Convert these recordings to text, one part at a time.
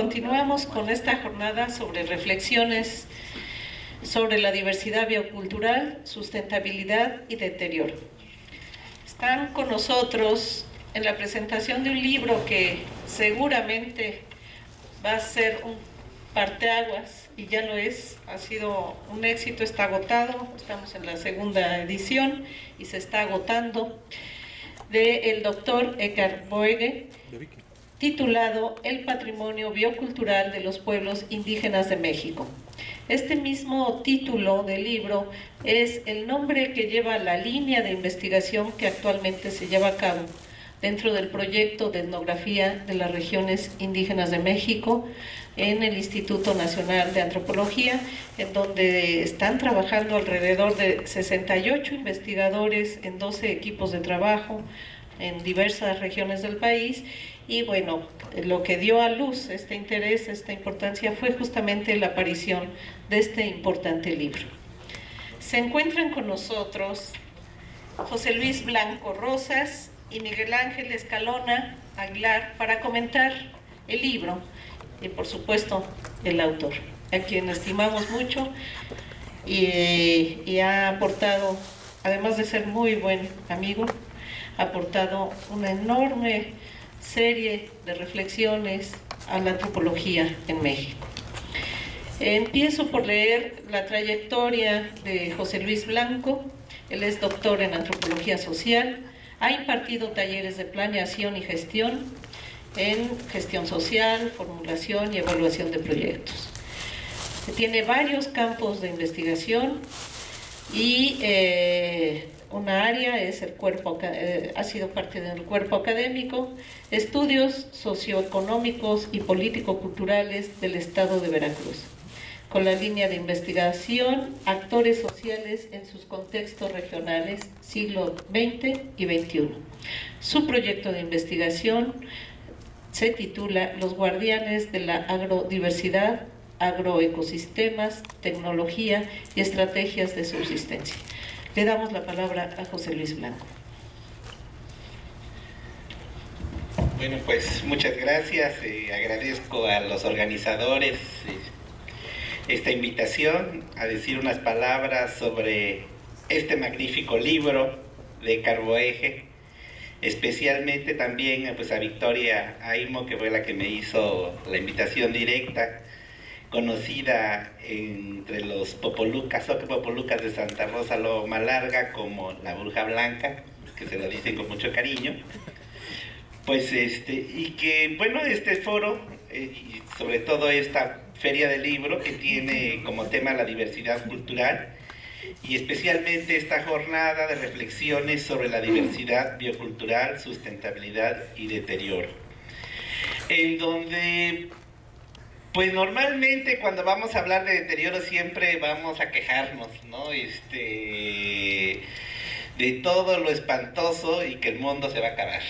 Continuamos con esta jornada sobre reflexiones sobre la diversidad biocultural, sustentabilidad y deterioro. Están con nosotros en la presentación de un libro que seguramente va a ser un parteaguas, y ya lo es, ha sido un éxito, está agotado, estamos en la segunda edición y se está agotando, del doctor Eckart Boege, titulado El Patrimonio Biocultural de los Pueblos Indígenas de México. Este mismo título del libro es el nombre que lleva la línea de investigación que actualmente se lleva a cabo dentro del proyecto de etnografía de las regiones indígenas de México en el Instituto Nacional de Antropología, en donde están trabajando alrededor de 68 investigadores en 12 equipos de trabajo en diversas regiones del país. Y bueno, lo que dio a luz este interés, esta importancia, fue justamente la aparición de este importante libro. Se encuentran con nosotros José Luis Blanco Rosas y Miguel Ángel Escalona Aguilar para comentar el libro y, por supuesto, el autor, a quien estimamos mucho y ha aportado, además de ser muy buen amigo, ha aportado una enorme serie de reflexiones a la antropología en México. Empiezo por leer la trayectoria de José Luis Blanco. Él es doctor en antropología social, ha impartido talleres de planeación y gestión, en gestión social, formulación y evaluación de proyectos. Tiene varios campos de investigación y una área es el cuerpo, ha sido parte del cuerpo académico, estudios socioeconómicos y político-culturales del estado de Veracruz, con la línea de investigación Actores Sociales en sus contextos regionales, siglo XX y XXI. Su proyecto de investigación se titula Los guardianes de la agrodiversidad, agroecosistemas, tecnología y estrategias de subsistencia. Le damos la palabra a José Luis Blanco. Bueno, pues muchas gracias. Agradezco a los organizadores esta invitación a decir unas palabras sobre este magnífico libro de Eckart Boege, especialmente también pues, a Victoria Aimo, que fue la que me hizo la invitación directa, conocida entre los popolucas, o que popolucas de Santa Rosa Loma Larga como la Bruja Blanca, que se lo dicen con mucho cariño, pues y que bueno, este foro, y sobre todo esta Feria del Libro, que tiene como tema la diversidad cultural, y especialmente esta jornada de reflexiones sobre la diversidad biocultural, sustentabilidad y deterioro, en donde pues normalmente cuando vamos a hablar de deterioro siempre vamos a quejarnos, ¿no? De todo lo espantoso y que el mundo se va a acabar.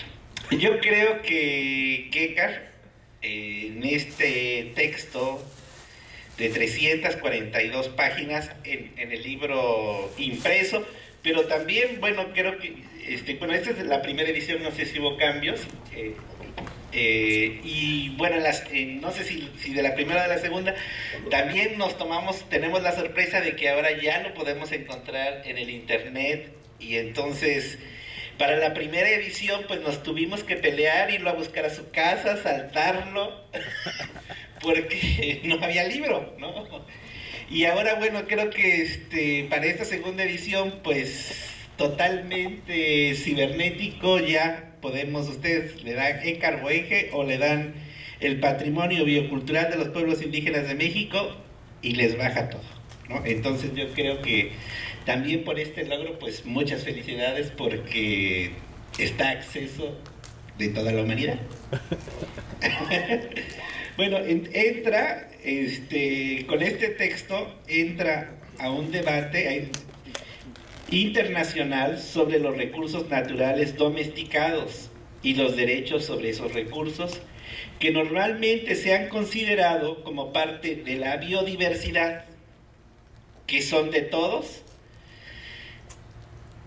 Yo creo que Eckart, en este texto de 342 páginas en el libro impreso, pero también, bueno, creo que, bueno, esta es la primera edición, no sé si hubo cambios, y bueno, no sé si de la primera o de la segunda, también tenemos la sorpresa de que ahora ya lo podemos encontrar en el internet, y entonces para la primera edición pues nos tuvimos que pelear, irlo a buscar a su casa, saltarlo, porque no había libro, ¿no? Y ahora, bueno, creo que para esta segunda edición pues totalmente cibernético ya, ustedes le dan Eckart Boege o le dan el patrimonio biocultural de los pueblos indígenas de México y les baja todo, ¿no? Entonces yo creo que también por este logro, pues muchas felicidades, porque está a acceso de toda la humanidad. Bueno, entra, con este texto, entra a un debate internacional sobre los recursos naturales domesticados y los derechos sobre esos recursos, que normalmente se han considerado como parte de la biodiversidad, que son de todos,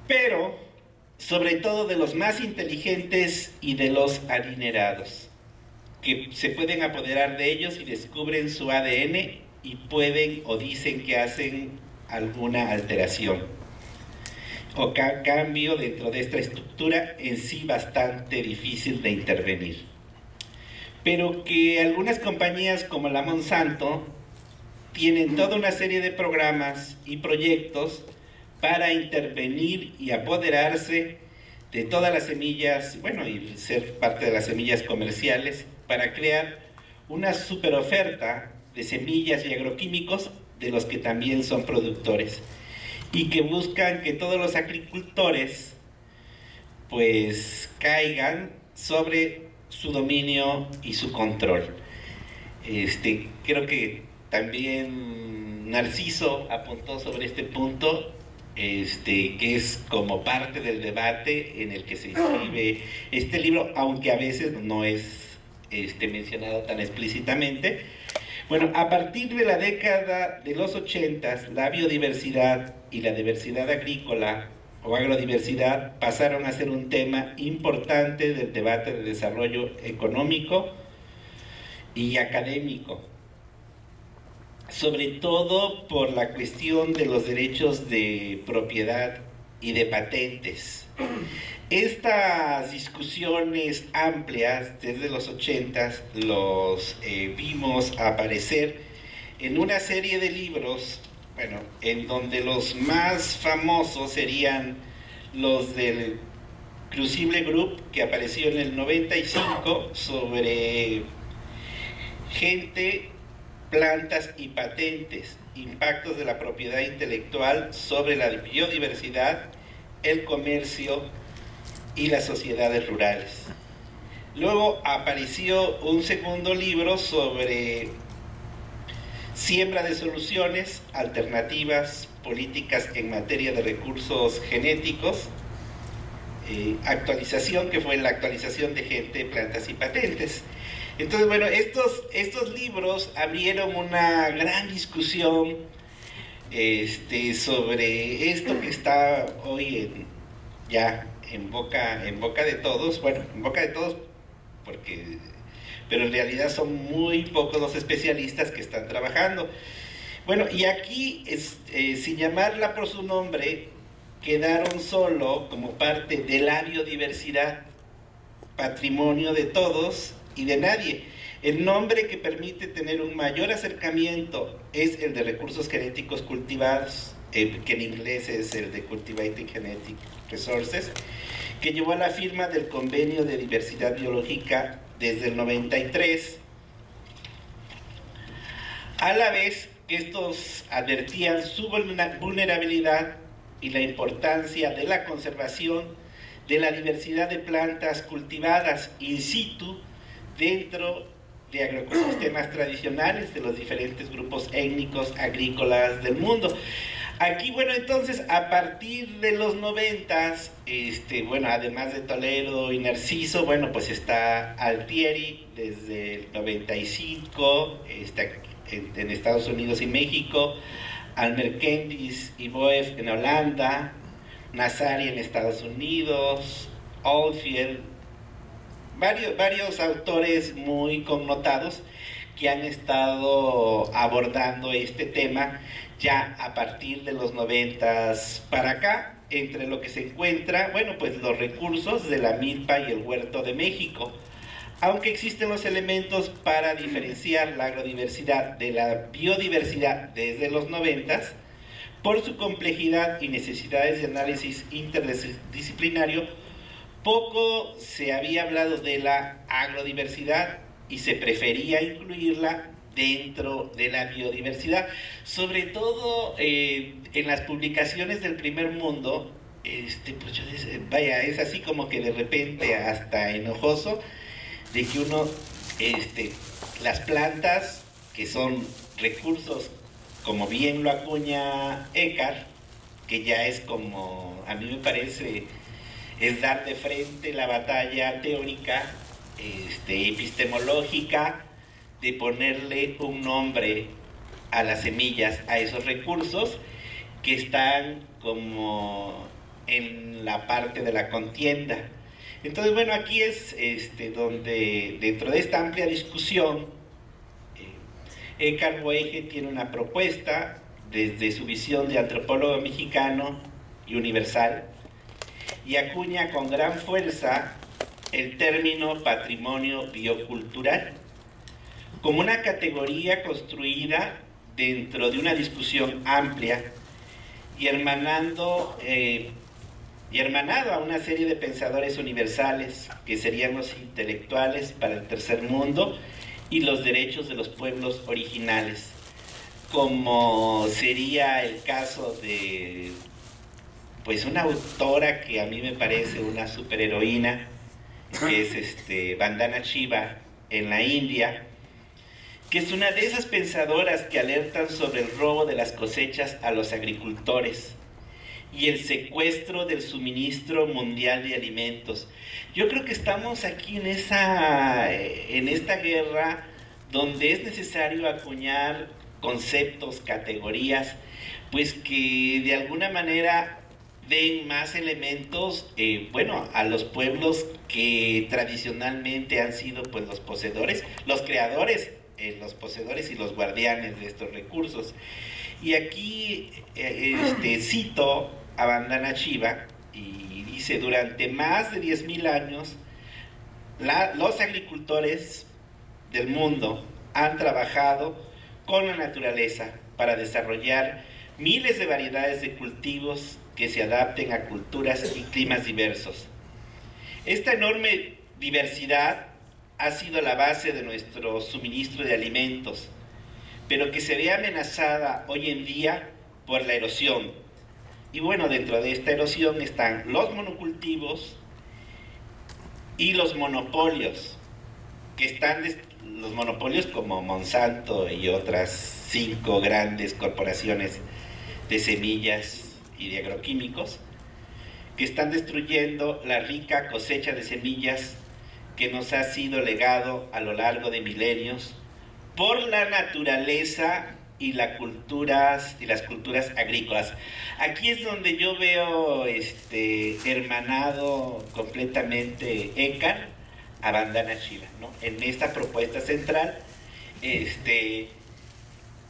pero sobre todo de los más inteligentes y de los adinerados, que se pueden apoderar de ellos y descubren su ADN y pueden o dicen que hacen alguna alteración o cambio dentro de esta estructura en sí bastante difícil de intervenir. Pero que algunas compañías como la Monsanto tienen toda una serie de programas y proyectos para intervenir y apoderarse de todas las semillas, bueno, y ser parte de las semillas comerciales, para crear una superoferta de semillas y agroquímicos de los que también son productores, y que buscan que todos los agricultores pues caigan sobre su dominio y su control. Creo que también Narciso apuntó sobre este punto, que es como parte del debate en el que se inscribe este libro, aunque a veces no es mencionado tan explícitamente. Bueno, a partir de la década de los 80, la biodiversidad y la diversidad agrícola o agrodiversidad pasaron a ser un tema importante del debate de desarrollo económico y académico, sobre todo por la cuestión de los derechos de propiedad y de patentes. Estas discusiones amplias desde los 80 los vimos aparecer en una serie de libros, bueno, en donde los más famosos serían los del Crucible Group, que apareció en el 95, sobre gente, plantas y patentes, impactos de la propiedad intelectual sobre la biodiversidad, el comercio y las sociedades rurales. Luego apareció un segundo libro sobre siembra de soluciones, alternativas, políticas en materia de recursos genéticos, actualización, que fue la actualización de gente, plantas y patentes. Entonces, bueno, estos libros abrieron una gran discusión sobre esto que está hoy en boca de todos, bueno, en boca de todos, porque, pero en realidad son muy pocos los especialistas que están trabajando. Bueno, y aquí, sin llamarla por su nombre, quedaron solo como parte de la biodiversidad, patrimonio de todos y de nadie. El nombre que permite tener un mayor acercamiento es el de recursos genéticos cultivados, que en inglés es el de Cultivated Genetic Resources, que llevó a la firma del Convenio de Diversidad Biológica desde el 93. A la vez que estos advertían su vulnerabilidad y la importancia de la conservación de la diversidad de plantas cultivadas in situ dentro de agroecosistemas tradicionales de los diferentes grupos étnicos agrícolas del mundo. Aquí, bueno, entonces, a partir de los 90, bueno, además de Toledo y Narciso, bueno, pues está Altieri desde el 95, en Estados Unidos y México, Almerkendis y Boef en Holanda, Nazari en Estados Unidos, Alfield, varios autores muy connotados que han estado abordando este tema ya a partir de los 90 para acá, entre lo que se encuentra, bueno, pues los recursos de la milpa y el huerto de México, aunque existen los elementos para diferenciar la agrodiversidad de la biodiversidad desde los 90 por su complejidad y necesidades de análisis interdisciplinario. Poco se había hablado de la agrodiversidad y se prefería incluirla dentro de la biodiversidad, sobre todo en las publicaciones del primer mundo. Pues yo decía, vaya, es así como que de repente hasta enojoso de que uno, las plantas, que son recursos, como bien lo acuña Eckart, que ya es como, a mí me parece, es dar de frente la batalla teórica, epistemológica, de ponerle un nombre a las semillas, a esos recursos que están como en la parte de la contienda. Entonces, bueno, aquí es donde dentro de esta amplia discusión, Eckart Boege tiene una propuesta desde su visión de antropólogo mexicano y universal, y acuña con gran fuerza el término patrimonio biocultural como una categoría construida dentro de una discusión amplia y hermanado a una serie de pensadores universales que serían los intelectuales para el tercer mundo y los derechos de los pueblos originales, como sería el caso de una autora que a mí me parece una superheroína, que es Vandana Shiva en la India, que es una de esas pensadoras que alertan sobre el robo de las cosechas a los agricultores y el secuestro del suministro mundial de alimentos. Yo creo que estamos aquí en esta guerra donde es necesario acuñar conceptos, categorías, pues que de alguna manera den más elementos, a los pueblos que tradicionalmente han sido pues los poseedores, los creadores, y los guardianes de estos recursos. Y aquí cito a Vandana Shiva, y dice: durante más de 10.000 años los agricultores del mundo han trabajado con la naturaleza para desarrollar miles de variedades de cultivos que se adapten a culturas y climas diversos. Esta enorme diversidad ha sido la base de nuestro suministro de alimentos, pero que se ve amenazada hoy en día por la erosión. Y bueno, dentro de esta erosión están los monocultivos y los monopolios, los monopolios como Monsanto y otras 5 grandes corporaciones de semillas y de agroquímicos, que están destruyendo la rica cosecha de semillas que nos ha sido legado a lo largo de milenios por la naturaleza y las culturas agrícolas. Aquí es donde yo veo hermanado completamente Eckart a Vandana Shiva, ¿no?, en esta propuesta central.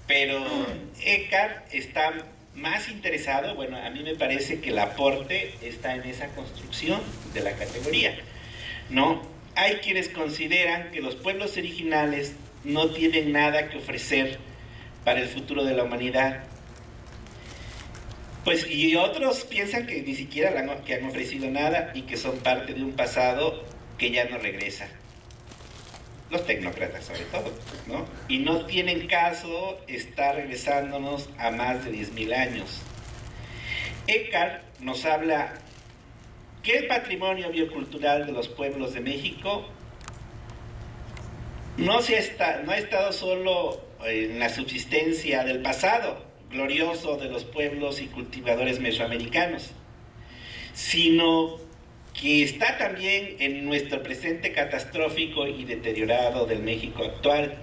Pero Eckart está más interesado, bueno, a mí me parece que el aporte está en esa construcción de la categoría, ¿no? Hay quienes consideran que los pueblos originales no tienen nada que ofrecer para el futuro de la humanidad. Pues, y otros piensan que ni siquiera que han ofrecido nada y que son parte de un pasado que ya no regresa. Los tecnócratas sobre todo, ¿no? Y no tienen caso estar regresándonos a más de 10.000 años. Eckart nos habla que el patrimonio biocultural de los pueblos de México no ha estado solo en la subsistencia del pasado glorioso de los pueblos y cultivadores mesoamericanos, sino que está también en nuestro presente catastrófico y deteriorado del México actual,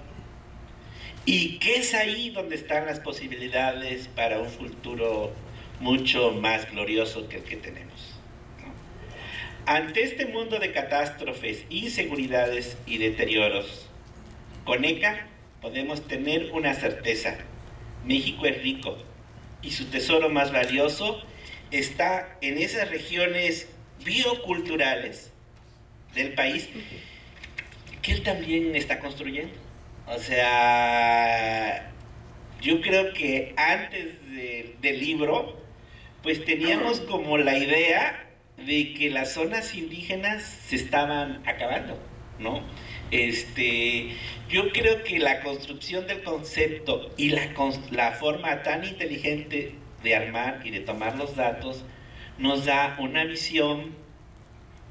y que es ahí donde están las posibilidades para un futuro mucho más glorioso que el que tenemos, ¿no? Ante este mundo de catástrofes, inseguridades y deterioros, con Eckart podemos tener una certeza: México es rico, y su tesoro más valioso está en esas regiones bioculturales del país que él también está construyendo. O sea, yo creo que antes del libro pues teníamos como la idea de que las zonas indígenas se estaban acabando, ¿no? Yo creo que la construcción del concepto y la forma tan inteligente de armar y de tomar los datos nos da una visión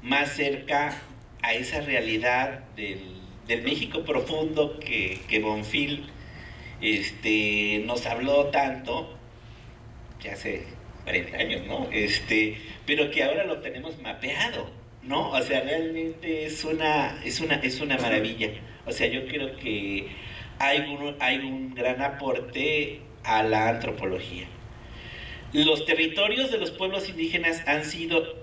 más cerca a esa realidad del México profundo que Bonfil nos habló tanto, ya hace 40 años, ¿no? Pero que ahora lo tenemos mapeado, ¿no? O sea, realmente es una maravilla. O sea, yo creo que hay un gran aporte a la antropología. Los territorios de los pueblos indígenas han sido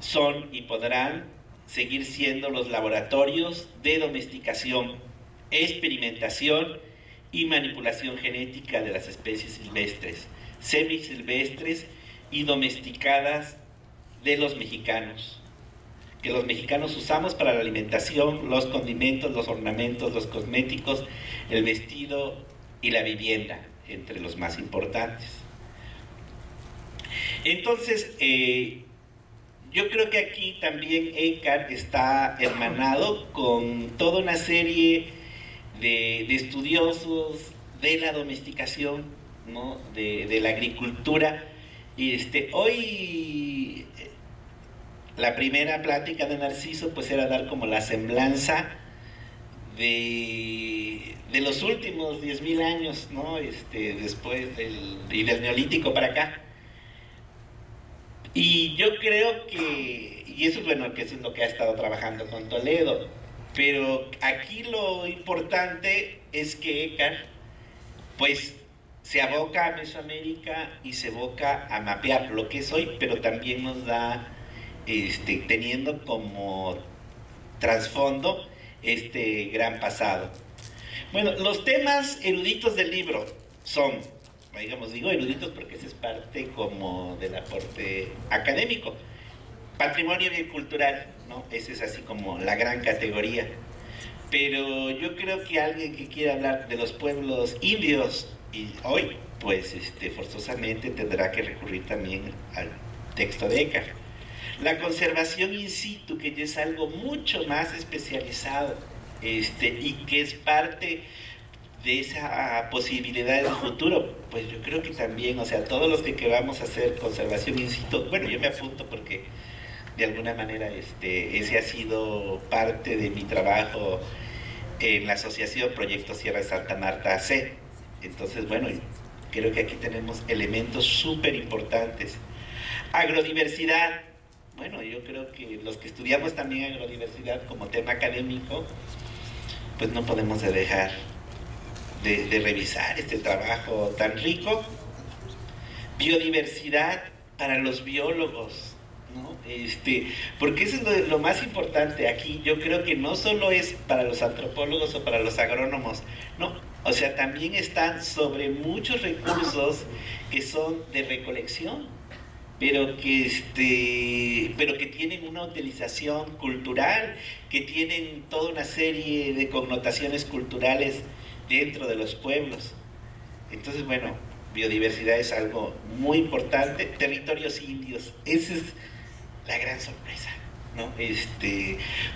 son y podrán seguir siendo los laboratorios de domesticación, experimentación y manipulación genética de las especies silvestres, semisilvestres y domesticadas de los mexicanos, que los mexicanos usamos para la alimentación, los condimentos, los ornamentos, los cosméticos, el vestido y la vivienda, entre los más importantes. Entonces, yo creo que aquí también Eckart está hermanado con toda una serie de estudiosos de la domesticación, ¿no? de la agricultura. Y hoy la primera plática de Narciso pues era dar como la semblanza de los últimos 10.000 años, ¿no? Después del Neolítico para acá. Y yo creo que, y eso es bueno, que es lo que ha estado trabajando con Toledo, pero aquí lo importante es que Eckart pues se aboca a Mesoamérica y se aboca a mapear lo que es hoy, pero también nos da, teniendo como trasfondo este gran pasado. Bueno, los temas eruditos del libro son, digamos, digo eruditos porque esa es parte como del aporte académico. Patrimonio biocultural, ¿no? Esa es así como la gran categoría. Pero yo creo que alguien que quiera hablar de los pueblos indios y hoy, pues forzosamente tendrá que recurrir también al texto de Eckart. La conservación in situ, que ya es algo mucho más especializado y que es parte de esa posibilidad del futuro, pues yo creo que también, o sea, todos los que vamos a hacer conservación in situ, bueno, yo me apunto porque de alguna manera ese ha sido parte de mi trabajo en la asociación Proyecto Sierra Santa Marta AC. Entonces, bueno, creo que aquí tenemos elementos súper importantes. Agrodiversidad, bueno, yo creo que los que estudiamos también agrodiversidad como tema académico, pues no podemos dejar de revisar este trabajo tan rico. Biodiversidad para los biólogos, ¿no? Porque eso es lo más importante aquí. Yo creo que no solo es para los antropólogos o para los agrónomos, no, o sea, también están sobre muchos recursos que son de recolección, pero que tienen una utilización cultural, que tienen toda una serie de connotaciones culturales dentro de los pueblos. Entonces, bueno, biodiversidad es algo muy importante. Territorios indios, esa es la gran sorpresa, ¿no?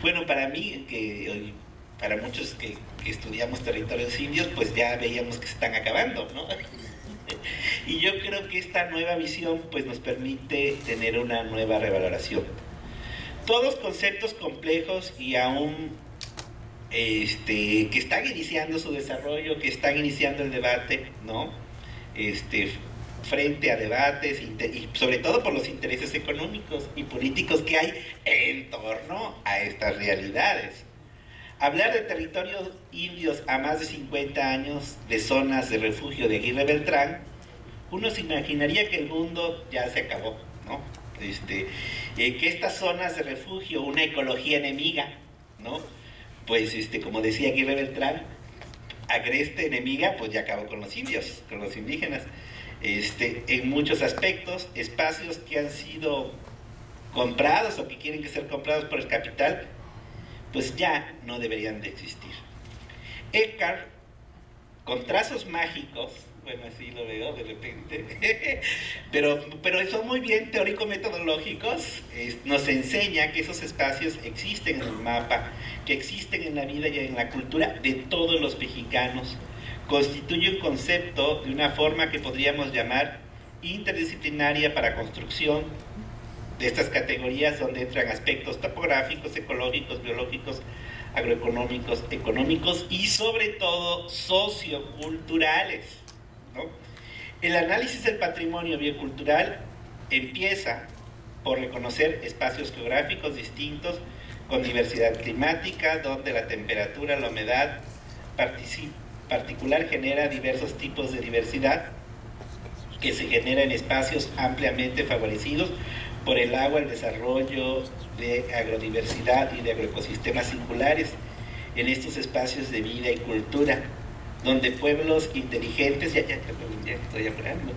Bueno, para mí, que para muchos que estudiamos territorios indios, pues ya veíamos que se están acabando, ¿no? Y yo creo que esta nueva visión pues nos permite tener una nueva revaloración. Todos conceptos complejos y aún que están iniciando su desarrollo, que están iniciando el debate, ¿no? Frente a debates, y sobre todo por los intereses económicos y políticos que hay en torno a estas realidades. Hablar de territorios indios a más de 50 años de zonas de refugio de Aguirre Beltrán, uno se imaginaría que el mundo ya se acabó, ¿no? Que estas zonas de refugio, una ecología enemiga, ¿no? Pues como decía Aguirre Beltrán, agreste enemiga, pues ya acabó con los indios, con los indígenas. En muchos aspectos, espacios que han sido comprados o que quieren ser comprados por el capital, pues ya no deberían de existir. Eckart, con trazos mágicos, bueno, así lo veo de repente, pero son muy bien teórico-metodológicos, nos enseña que esos espacios existen en el mapa, que existen en la vida y en la cultura de todos los mexicanos. Constituye un concepto de una forma que podríamos llamar interdisciplinaria para construcción de estas categorías, donde entran aspectos topográficos, ecológicos, biológicos, agroeconómicos, económicos y sobre todo socioculturales, ¿no? El análisis del patrimonio biocultural empieza por reconocer espacios geográficos distintos con diversidad climática, donde la temperatura, la humedad particular genera diversos tipos de diversidad que se genera en espacios ampliamente favorecidos por el agua, el desarrollo de agrodiversidad y de agroecosistemas singulares en estos espacios de vida y cultura, donde pueblos inteligentes, ya estoy hablando,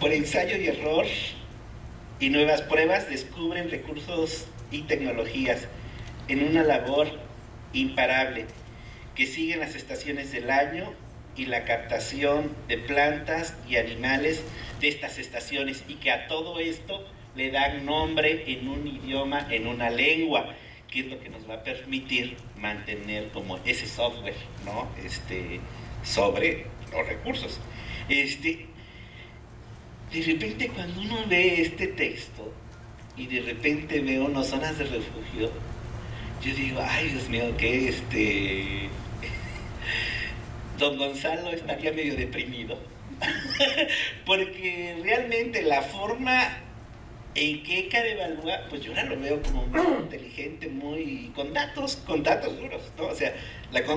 por ensayo y error y nuevas pruebas descubren recursos y tecnologías en una labor imparable que siguen las estaciones del año y la captación de plantas y animales de estas estaciones, y que a todo esto le dan nombre en un idioma, en una lengua, que es lo que nos va a permitir mantener como ese software, ¿no? Sobre los recursos. De repente cuando uno ve este texto y de repente veo unas zonas de refugio, yo digo, ay Dios mío, que don Gonzalo estaría medio deprimido, porque realmente la forma en que Eckart evalúa, pues yo ahora lo veo como muy inteligente, muy con datos duros, ¿no? O sea,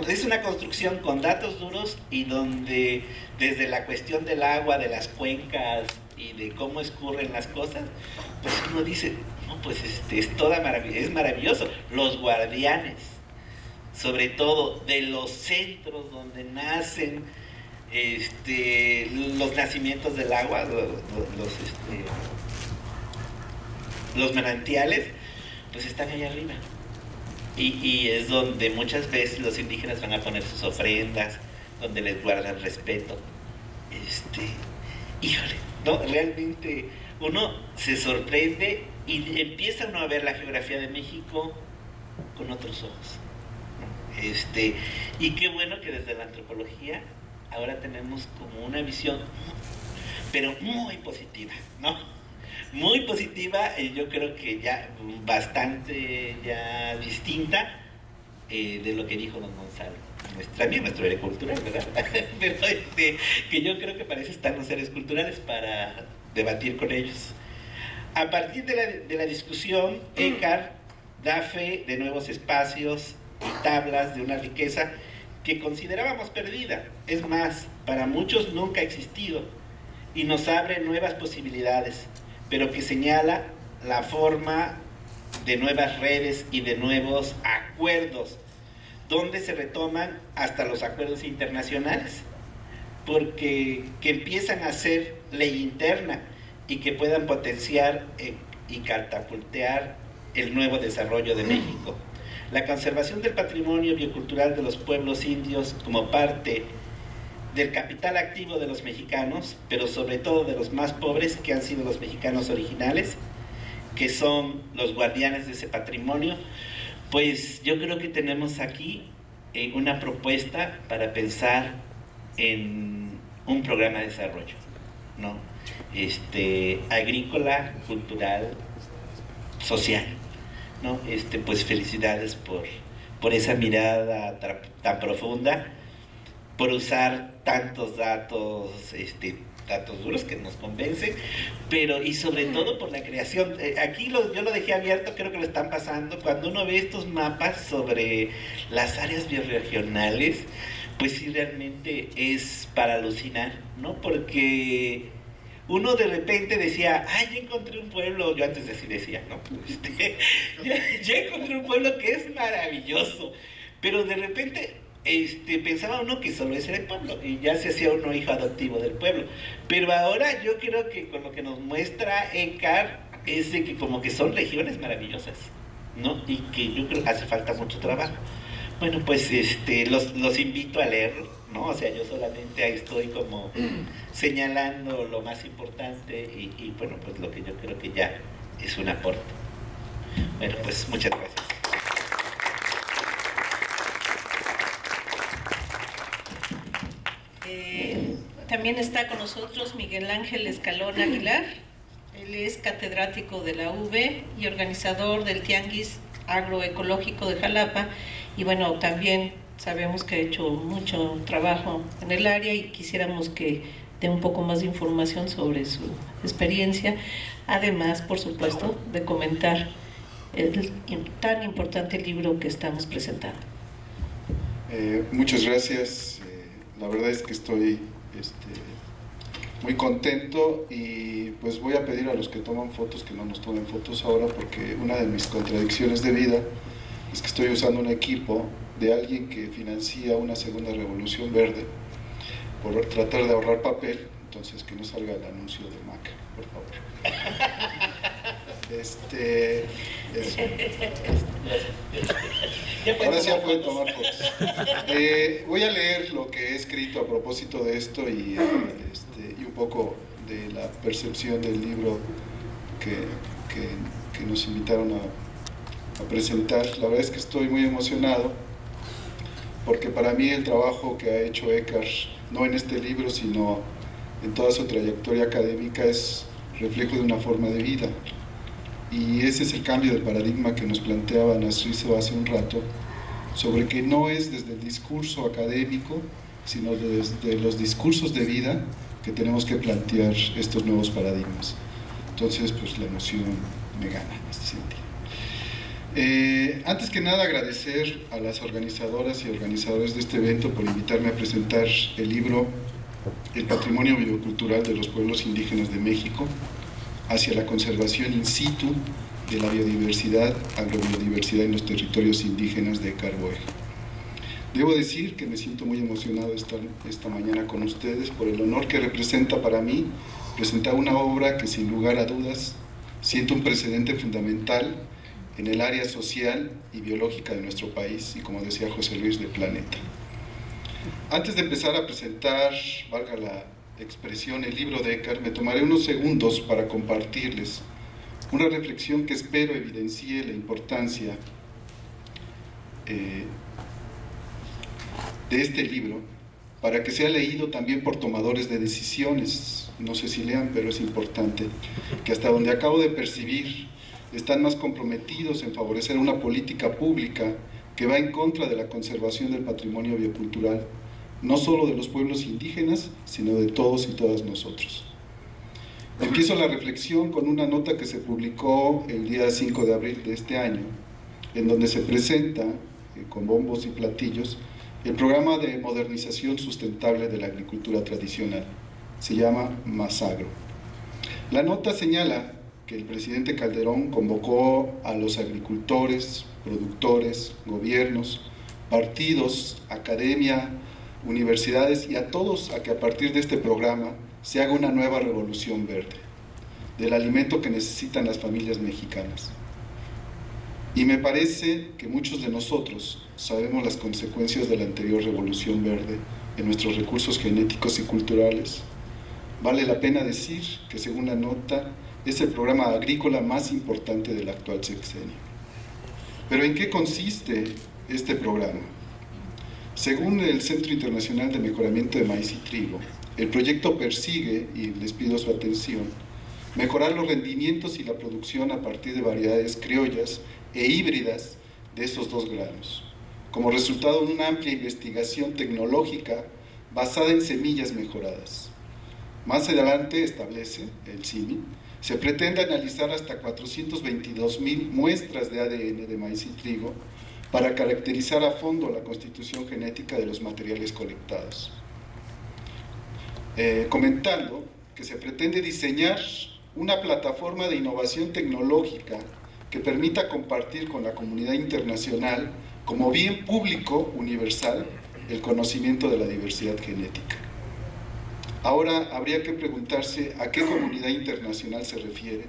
es una construcción con datos duros y donde desde la cuestión del agua, de las cuencas y de cómo escurren las cosas, pues uno dice, no, pues es maravilloso. Los guardianes, sobre todo de los centros donde nacen los nacimientos del agua, los manantiales, pues están allá arriba. Y es donde muchas veces los indígenas van a poner sus ofrendas, donde les guardan respeto. Híjole, ¿no? Realmente uno se sorprende y empieza uno a ver la geografía de México con otros ojos. Y qué bueno que desde la antropología ahora tenemos como una visión, pero muy positiva, ¿no? Muy positiva, yo creo que ya bastante ya distinta de lo que dijo don Gonzalo, también nuestro eres cultural, ¿verdad? Pero que yo creo que para eso están los seres culturales, para debatir con ellos. A partir de la discusión, Eckart da fe de nuevos espacios y tablas de una riqueza que considerábamos perdida, es más, para muchos nunca ha existido, y nos abre nuevas posibilidades, pero que señala la forma de nuevas redes y de nuevos acuerdos, donde se retoman hasta los acuerdos internacionales, porque que empiezan a ser ley interna y que puedan potenciar y catapultear el nuevo desarrollo de México. La conservación del patrimonio biocultural de los pueblos indios como parte del capital activo de los mexicanos, pero sobre todo de los más pobres, que han sido los mexicanos originales, que son los guardianes de ese patrimonio, pues yo creo que tenemos aquí una propuesta para pensar en un programa de desarrollo, ¿no? Agrícola, cultural, social, ¿no? Pues felicidades por esa mirada tan profunda, por usar tantos datos, datos duros que nos convencen, pero y sobre todo por la creación. Aquí yo lo dejé abierto, creo que lo están pasando. Cuando uno ve estos mapas sobre las áreas bioregionales, pues sí, realmente es para alucinar, ¿no? Porque uno de repente decía, ay, ya encontré un pueblo, yo antes así decía, ¿no? Ya encontré un pueblo que es maravilloso, pero de repente pensaba uno que solo ese era el pueblo y ya se hacía uno hijo adoptivo del pueblo, pero ahora yo creo que con lo que nos muestra Eckart es de que como que son regiones maravillosas, ¿no? Y que yo creo que hace falta mucho trabajo. Bueno, pues los invito a leerlo, ¿no? O sea, yo solamente estoy como señalando lo más importante y bueno, pues lo que yo creo que ya es un aporte. Bueno, pues muchas gracias. También está con nosotros Miguel Ángel Escalona Aguilar. Él es catedrático de la UV y organizador del Tianguis Agroecológico de Xalapa. Y bueno, también sabemos que ha hecho mucho trabajo en el área y quisiéramos que dé un poco más de información sobre su experiencia. Además, por supuesto, de comentar el tan importante libro que estamos presentando. Muchas gracias. La verdad es que estoy muy contento, y pues voy a pedir a los que toman fotos que no nos tomen fotos ahora, porque una de mis contradicciones de vida es que estoy usando un equipo de alguien que financia una segunda revolución verde por tratar de ahorrar papel. Entonces, que no salga el anuncio de Mac, por favor. Eso. Ahora sí ya pueden tomar fotos. Voy a leer lo que he escrito a propósito de esto y un poco de la percepción del libro que nos invitaron a presentar. La verdad es que estoy muy emocionado, porque para mí el trabajo que ha hecho Eckart, no en este libro, sino en toda su trayectoria académica, es reflejo de una forma de vida, y ese es el cambio de paradigma que nos planteaba Narciso hace un rato, sobre que no es desde el discurso académico, sino desde los discursos de vida que tenemos que plantear estos nuevos paradigmas. Entonces, pues la emoción me gana en este sentido. Antes que nada, agradecer a las organizadoras y organizadores de este evento por invitarme a presentar el libro El Patrimonio Biociultural de los Pueblos Indígenas de México hacia la conservación in situ de la biodiversidad, agrobiodiversidad en los territorios indígenas, de Eckart Boege. Debo decir que me siento muy emocionado esta mañana con ustedes por el honor que representa para mí presentar una obra que, sin lugar a dudas, siente un precedente fundamental en el área social y biológica de nuestro país y, como decía José Luis, del planeta. Antes de empezar a presentar, valga la expresión, el libro de Eckart, me tomaré unos segundos para compartirles una reflexión que espero evidencie la importancia de este libro, para que sea leído también por tomadores de decisiones. No sé si lean, pero es importante que, hasta donde acabo de percibir, están más comprometidos en favorecer una política pública que va en contra de la conservación del patrimonio biocultural, no solo de los pueblos indígenas, sino de todos y todas nosotros. Empiezo la reflexión con una nota que se publicó el día 5 de abril de este año, en donde se presenta, con bombos y platillos, el programa de modernización sustentable de la agricultura tradicional. Se llama Masagro. La nota señala que el presidente Calderón convocó a los agricultores, productores, gobiernos, partidos, academia, universidades y a todos a que, a partir de este programa, se haga una nueva revolución verde del alimento que necesitan las familias mexicanas. Y me parece que muchos de nosotros sabemos las consecuencias de la anterior revolución verde en nuestros recursos genéticos y culturales. Vale la pena decir que, según la nota, es el programa agrícola más importante del actual sexenio. ¿Pero en qué consiste este programa? Según el Centro Internacional de Mejoramiento de Maíz y Trigo, el proyecto persigue, y les pido su atención, mejorar los rendimientos y la producción a partir de variedades criollas e híbridas de esos dos granos, como resultado de una amplia investigación tecnológica basada en semillas mejoradas. Más adelante, establece el CIMMYT, se pretende analizar hasta 422,000 muestras de ADN de maíz y trigo para caracterizar a fondo la constitución genética de los materiales colectados. Comentando que se pretende diseñar una plataforma de innovación tecnológica que permita compartir con la comunidad internacional, como bien público universal, el conocimiento de la diversidad genética. Ahora habría que preguntarse a qué comunidad internacional se refiere,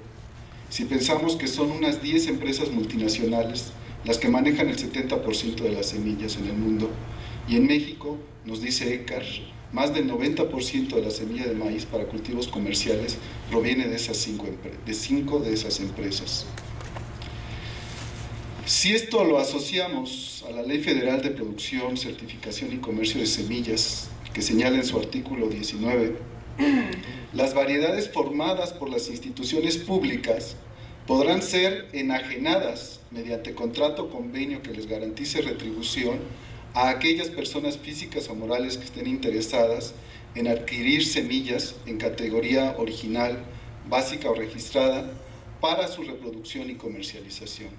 si pensamos que son unas 10 empresas multinacionales las que manejan el 70% de las semillas en el mundo, y en México, nos dice Eckart, más del 90% de la semilla de maíz para cultivos comerciales proviene de cinco de esas empresas. Si esto lo asociamos a la Ley Federal de Producción, Certificación y Comercio de Semillas, que señala en su artículo 19, las variedades formadas por las instituciones públicas podrán ser enajenadas mediante contrato o convenio que les garantice retribución a aquellas personas físicas o morales que estén interesadas en adquirir semillas en categoría original, básica o registrada para su reproducción y comercialización.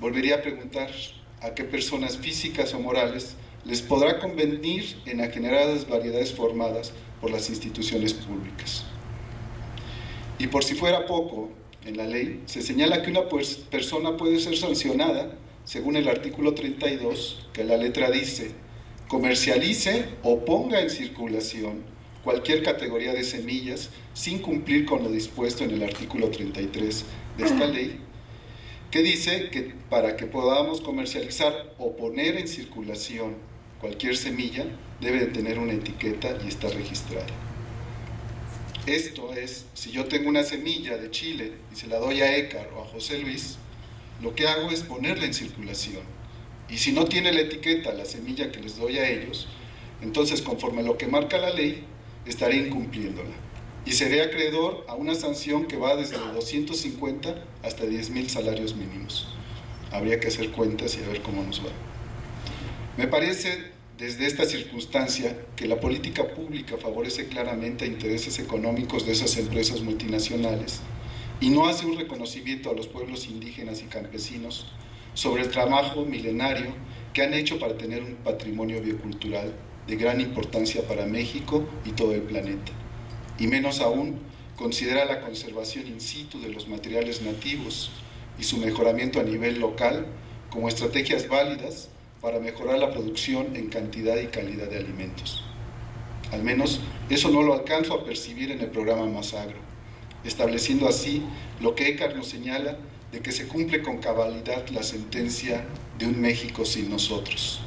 Volvería a preguntar a qué personas físicas o morales les podrá convenir en ageneradas variedades formadas por las instituciones públicas. Y por si fuera poco, en la ley se señala que una persona puede ser sancionada, según el artículo 32, que la letra dice: comercialice o ponga en circulación cualquier categoría de semillas sin cumplir con lo dispuesto en el artículo 33 de esta ley, que dice que para que podamos comercializar o poner en circulación cualquier semilla, debe de tener una etiqueta y estar registrada. Esto es, si yo tengo una semilla de chile y se la doy a Eckart o a José Luis, lo que hago es ponerla en circulación. Y si no tiene la etiqueta la semilla que les doy a ellos, entonces conforme a lo que marca la ley, estaré incumpliéndola. Y seré acreedor a una sanción que va desde 250 hasta 10,000 salarios mínimos. Habría que hacer cuentas y a ver cómo nos va. Me parece, desde esta circunstancia, que la política pública favorece claramente a intereses económicos de esas empresas multinacionales y no hace un reconocimiento a los pueblos indígenas y campesinos sobre el trabajo milenario que han hecho para tener un patrimonio biocultural de gran importancia para México y todo el planeta. Y menos aún, considera la conservación in situ de los materiales nativos y su mejoramiento a nivel local como estrategias válidas para mejorar la producción en cantidad y calidad de alimentos. Al menos, eso no lo alcanzo a percibir en el programa Masagro, estableciendo así lo que Eckart nos señala de que se cumple con cabalidad la sentencia de un México sin nosotros.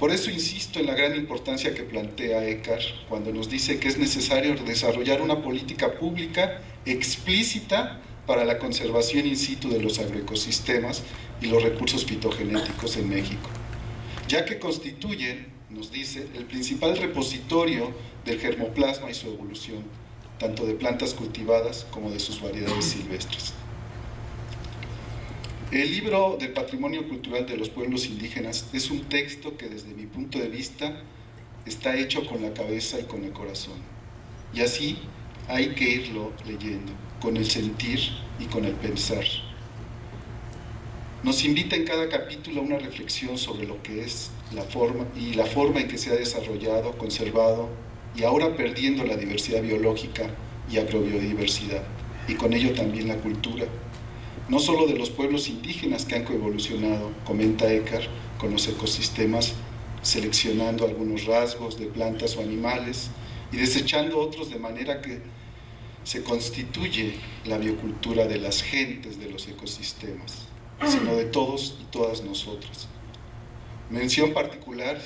Por eso insisto en la gran importancia que plantea Eckart cuando nos dice que es necesario desarrollar una política pública explícita para la conservación in situ de los agroecosistemas y los recursos fitogenéticos en México, ya que constituyen, nos dice, el principal repositorio del germoplasma y su evolución, tanto de plantas cultivadas como de sus variedades silvestres. El libro del patrimonio cultural de los pueblos indígenas es un texto que desde mi punto de vista está hecho con la cabeza y con el corazón, y así hay que irlo leyendo, con el sentir y con el pensar. Nos invita en cada capítulo a una reflexión sobre lo que es la forma y la forma en que se ha desarrollado, conservado y ahora perdiendo la diversidad biológica y agrobiodiversidad, y con ello también la cultura, no solo de los pueblos indígenas que han coevolucionado, comenta Eckart, con los ecosistemas, seleccionando algunos rasgos de plantas o animales y desechando otros, de manera que se constituye la biocultura de las gentes de los ecosistemas, sino de todos y todas nosotras. Mención particular,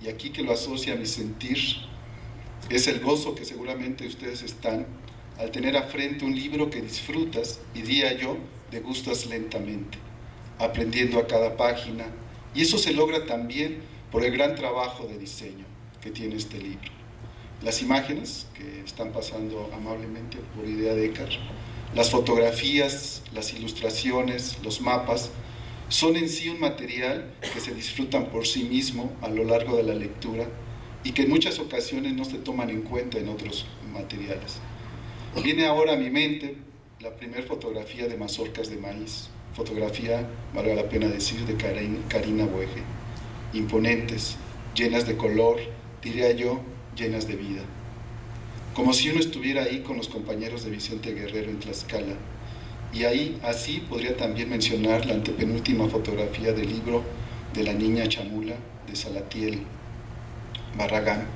y aquí que lo asocia a mi sentir, es el gozo que seguramente ustedes están al tener a frente un libro que disfrutas, y día yo, degustas lentamente, aprendiendo a cada página, y eso se logra también por el gran trabajo de diseño que tiene este libro. Las imágenes que están pasando amablemente por idea de Eckart, las fotografías, las ilustraciones, los mapas, son en sí un material que se disfrutan por sí mismo a lo largo de la lectura y que en muchas ocasiones no se toman en cuenta en otros materiales. Viene ahora a mi mente la primera fotografía de mazorcas de maíz, fotografía, vale la pena decir, de Karina Buege, imponentes, llenas de color, diría yo, llenas de vida. Como si uno estuviera ahí con los compañeros de Vicente Guerrero en Tlaxcala. Y ahí, así, podría también mencionar la antepenúltima fotografía del libro de la niña Chamula, de Salatiel Barragán,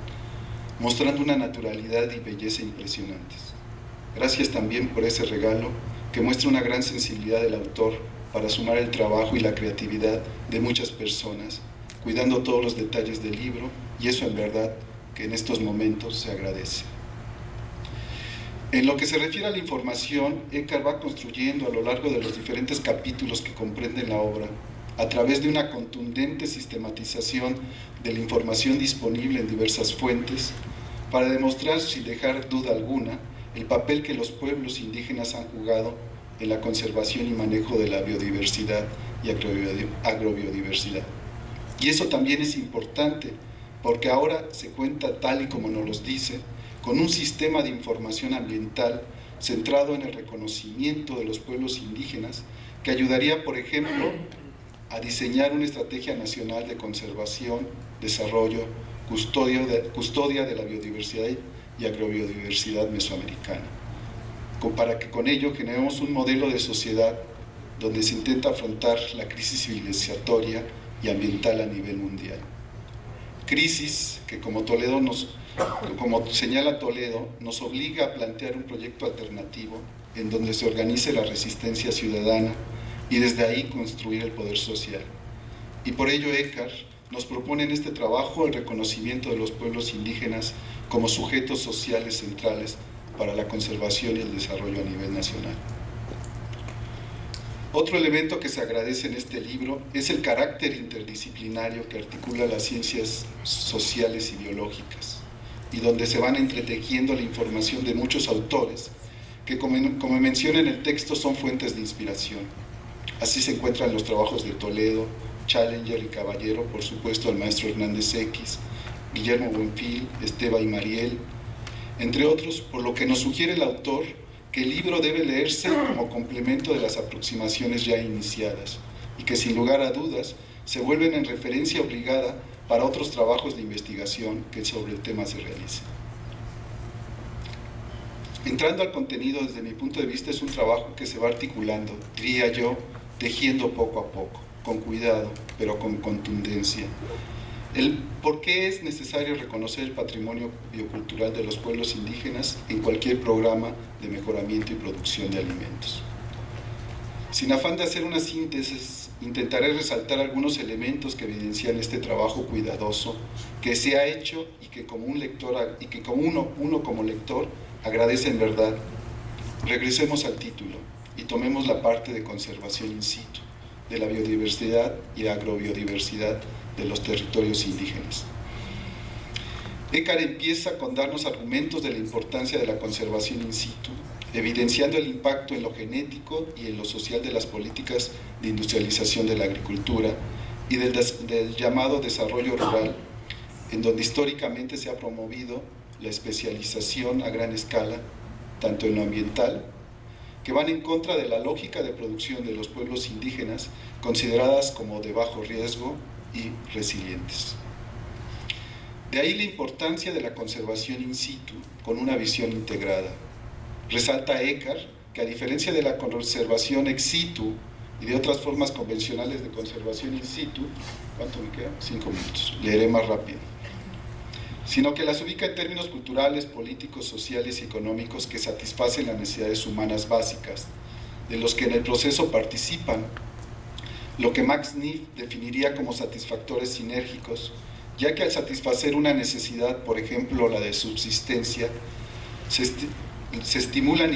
mostrando una naturalidad y belleza impresionantes. Gracias también por ese regalo que muestra una gran sensibilidad del autor para sumar el trabajo y la creatividad de muchas personas, cuidando todos los detalles del libro, y eso en verdad que en estos momentos se agradece. En lo que se refiere a la información, Eckart va construyendo a lo largo de los diferentes capítulos que comprenden la obra, a través de una contundente sistematización de la información disponible en diversas fuentes, para demostrar sin dejar duda alguna el papel que los pueblos indígenas han jugado en la conservación y manejo de la biodiversidad y agrobiodiversidad. Y eso también es importante, porque ahora se cuenta, tal y como nos los dice, con un sistema de información ambiental centrado en el reconocimiento de los pueblos indígenas, que ayudaría, por ejemplo, a diseñar una estrategia nacional de conservación, desarrollo, custodia de la biodiversidad y agrobiodiversidad mesoamericana, para que con ello generemos un modelo de sociedad donde se intenta afrontar la crisis civilizatoria y ambiental a nivel mundial. Crisis que, como señala Toledo, nos obliga a plantear un proyecto alternativo en donde se organice la resistencia ciudadana y desde ahí construir el poder social. Y por ello Eckart nos propone en este trabajo el reconocimiento de los pueblos indígenas como sujetos sociales centrales para la conservación y el desarrollo a nivel nacional. Otro elemento que se agradece en este libro es el carácter interdisciplinario que articula las ciencias sociales y biológicas, y donde se van entretejiendo la información de muchos autores, que como menciona en el texto son fuentes de inspiración. Así se encuentran los trabajos de Toledo, Challenger y Caballero, por supuesto al maestro Hernández X, Guillermo Bonfil, Esteba y Mariel, entre otros, por lo que nos sugiere el autor que el libro debe leerse como complemento de las aproximaciones ya iniciadas y que sin lugar a dudas se vuelven en referencia obligada para otros trabajos de investigación que sobre el tema se realicen. Entrando al contenido, desde mi punto de vista es un trabajo que se va articulando, diría yo, tejiendo poco a poco, con cuidado, pero con contundencia. ¿Por qué es necesario reconocer el patrimonio biocultural de los pueblos indígenas en cualquier programa de mejoramiento y producción de alimentos? Sin afán de hacer una síntesis, intentaré resaltar algunos elementos que evidencian este trabajo cuidadoso que se ha hecho y que uno como lector agradece en verdad. Regresemos al título y tomemos la parte de conservación in situ de la biodiversidad y agrobiodiversidad de los territorios indígenas. Eckart empieza con darnos argumentos de la importancia de la conservación in situ, evidenciando el impacto en lo genético y en lo social de las políticas de industrialización de la agricultura y del llamado desarrollo rural, en donde históricamente se ha promovido la especialización a gran escala, tanto en lo ambiental, que van en contra de la lógica de producción de los pueblos indígenas consideradas como de bajo riesgo y resilientes. De ahí la importancia de la conservación in situ con una visión integrada. Resalta Eckart que a diferencia de la conservación ex situ y de otras formas convencionales de conservación in situ, ¿cuánto me queda? 5 minutos, leeré más rápido. Sino que las ubica en términos culturales, políticos, sociales y económicos que satisfacen las necesidades humanas básicas, de los que en el proceso participan lo que Max Neef definiría como satisfactores sinérgicos, ya que al satisfacer una necesidad, por ejemplo la de subsistencia, estimulan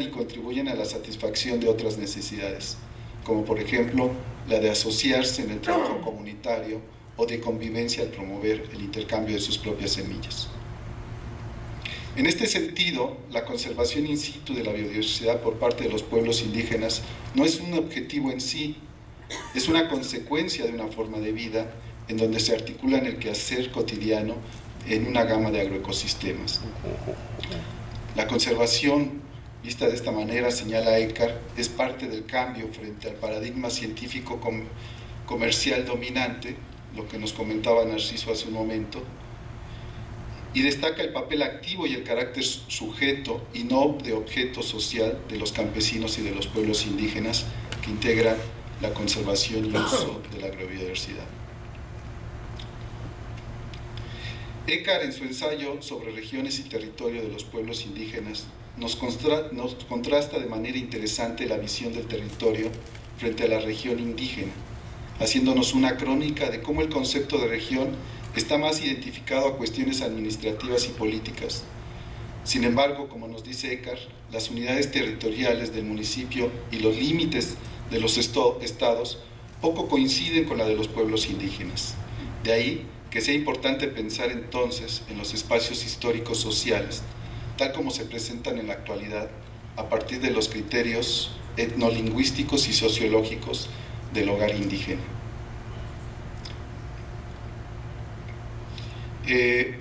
y contribuyen a la satisfacción de otras necesidades, como por ejemplo la de asociarse en el trabajo comunitario o de convivencia al promover el intercambio de sus propias semillas. En este sentido, la conservación in situ de la biodiversidad por parte de los pueblos indígenas no es un objetivo en sí, es una consecuencia de una forma de vida en donde se articulan el quehacer cotidiano en una gama de agroecosistemas. La conservación, vista de esta manera, señala Eckart, es parte del cambio frente al paradigma científico comercial dominante, lo que nos comentaba Narciso hace un momento, y destaca el papel activo y el carácter sujeto y no de objeto social de los campesinos y de los pueblos indígenas que integran la conservación y el uso de la agrobiodiversidad. Eckart, en su ensayo sobre regiones y territorio de los pueblos indígenas, nos contrasta de manera interesante la visión del territorio frente a la región indígena, haciéndonos una crónica de cómo el concepto de región está más identificado a cuestiones administrativas y políticas. Sin embargo, como nos dice Eckart, las unidades territoriales del municipio y los límites de los estados poco coinciden con la de los pueblos indígenas. De ahí que sea importante pensar entonces en los espacios históricos sociales, tal como se presentan en la actualidad, a partir de los criterios etnolingüísticos y sociológicos del hogar indígena.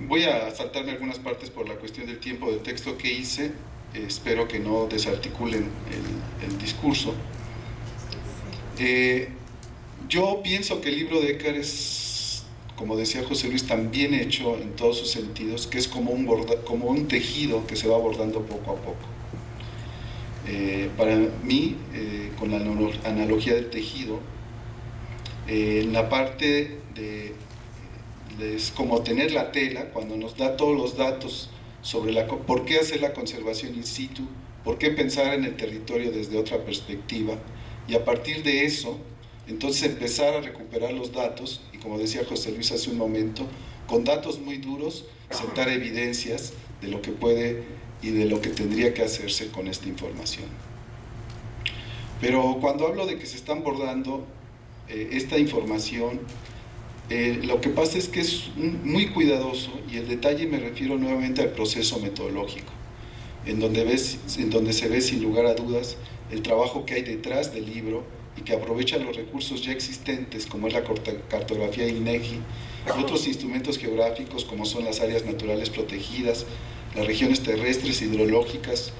Voy a saltarme algunas partes por la cuestión del tiempo del texto que hice espero que no desarticulen el discurso. Yo pienso que el libro de Eckart es, como decía José Luis, tan bien hecho en todos sus sentidos, que es como un tejido que se va abordando poco a poco. Para mí, con la analogía del tejido, en la parte de... es como tener la tela, cuando nos da todos los datos sobre por qué hacer la conservación in situ, por qué pensar en el territorio desde otra perspectiva, y a partir de eso, entonces empezar a recuperar los datos, y como decía José Luis hace un momento, con datos muy duros, sentar evidencias de lo que puede y de lo que tendría que hacerse con esta información. Pero cuando hablo de que se están abordando esta información, lo que pasa es que es muy cuidadoso, y el detalle me refiero nuevamente al proceso metodológico, en donde se ve sin lugar a dudas el trabajo que hay detrás del libro y que aprovecha los recursos ya existentes, como es la cartografía INEGI y otros instrumentos geográficos, como son las áreas naturales protegidas, las regiones terrestres, hidrológicas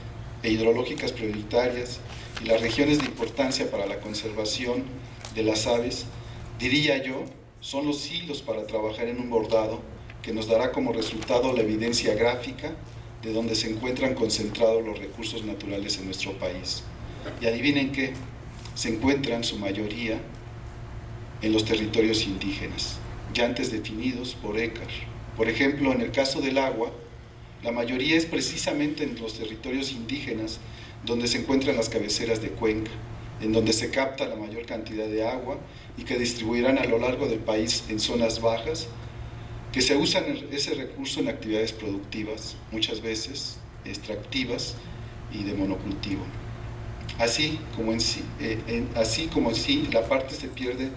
e hidrológicas prioritarias y las regiones de importancia para la conservación de las aves, diría yo, son los hilos para trabajar en un bordado que nos dará como resultado la evidencia gráfica de donde se encuentran concentrados los recursos naturales en nuestro país. Y adivinen qué, se encuentran su mayoría en los territorios indígenas, ya antes definidos por Eckart. Por ejemplo, en el caso del agua, la mayoría es precisamente en los territorios indígenas donde se encuentran las cabeceras de cuenca, en donde se capta la mayor cantidad de agua y que distribuirán a lo largo del país en zonas bajas, que se usan ese recurso en actividades productivas, muchas veces extractivas y de monocultivo. Así como la parte se pierde,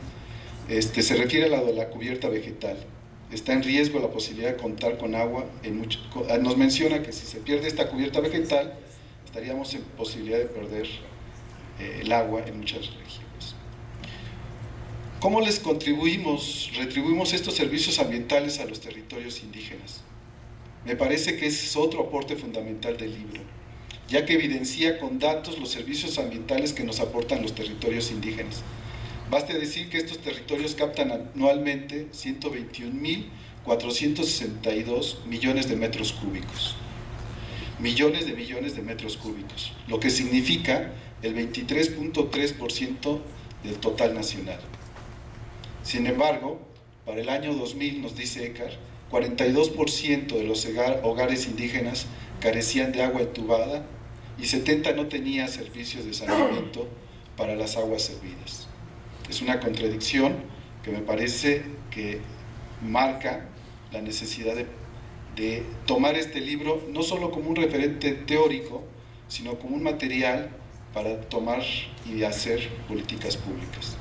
se refiere a la de la cubierta vegetal. Está en riesgo la posibilidad de contar con agua. Nos menciona que si se pierde esta cubierta vegetal, estaríamos en posibilidad de perder el agua en muchas regiones. ¿Cómo les retribuimos estos servicios ambientales a los territorios indígenas? Me parece que ese es otro aporte fundamental del libro, ya que evidencia con datos los servicios ambientales que nos aportan los territorios indígenas. Baste decir que estos territorios captan anualmente 121.462 millones de metros cúbicos. Millones de metros cúbicos, lo que significa el 23.3% del total nacional. Sin embargo, para el año 2000, nos dice Eckart, 42% de los hogares indígenas carecían de agua entubada y 70% no tenían servicios de saneamiento para las aguas servidas. Es una contradicción que me parece que marca la necesidad de tomar este libro no solo como un referente teórico, sino como un material para tomar y hacer políticas públicas.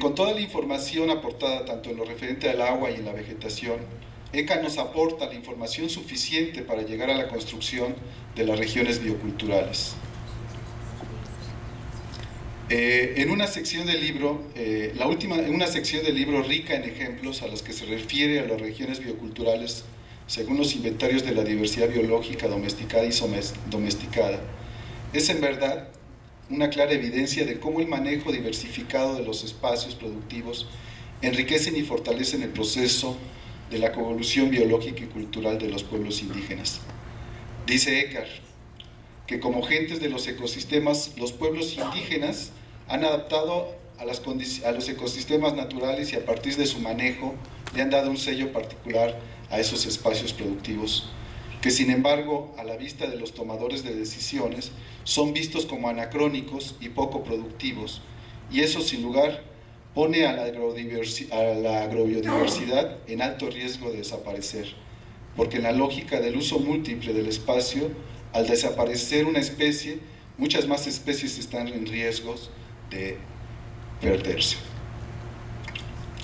Con toda la información aportada tanto en lo referente al agua y en la vegetación, Eckart nos aporta la información suficiente para llegar a la construcción de las regiones bioculturales. En una sección del libro, rica en ejemplos a los que se refiere a las regiones bioculturales según los inventarios de la diversidad biológica domesticada y subdomesticada, es en verdad una clara evidencia de cómo el manejo diversificado de los espacios productivos enriquecen y fortalecen el proceso de la coevolución biológica y cultural de los pueblos indígenas. Dice Eckart que como gentes de los ecosistemas, los pueblos indígenas han adaptado a los ecosistemas naturales y a partir de su manejo le han dado un sello particular a esos espacios productivos, que sin embargo, a la vista de los tomadores de decisiones, son vistos como anacrónicos y poco productivos, y eso sin lugar pone a la agrobiodiversidad en alto riesgo de desaparecer, porque en la lógica del uso múltiple del espacio, al desaparecer una especie, muchas más especies están en riesgo de perderse.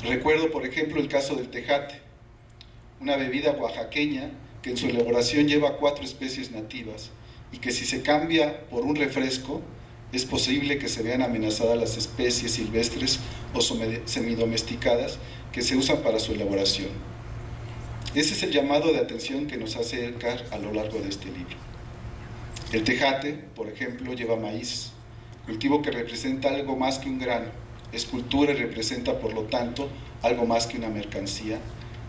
Recuerdo, por ejemplo, el caso del tejate, una bebida oaxaqueña que en su elaboración lleva 4 especies nativas y que si se cambia por un refresco, es posible que se vean amenazadas las especies silvestres o semidomesticadas que se usan para su elaboración. Ese es el llamado de atención que nos hace Eckart a lo largo de este libro. El tejate, por ejemplo, lleva maíz, cultivo que representa algo más que un grano, es cultura y representa, por lo tanto, algo más que una mercancía,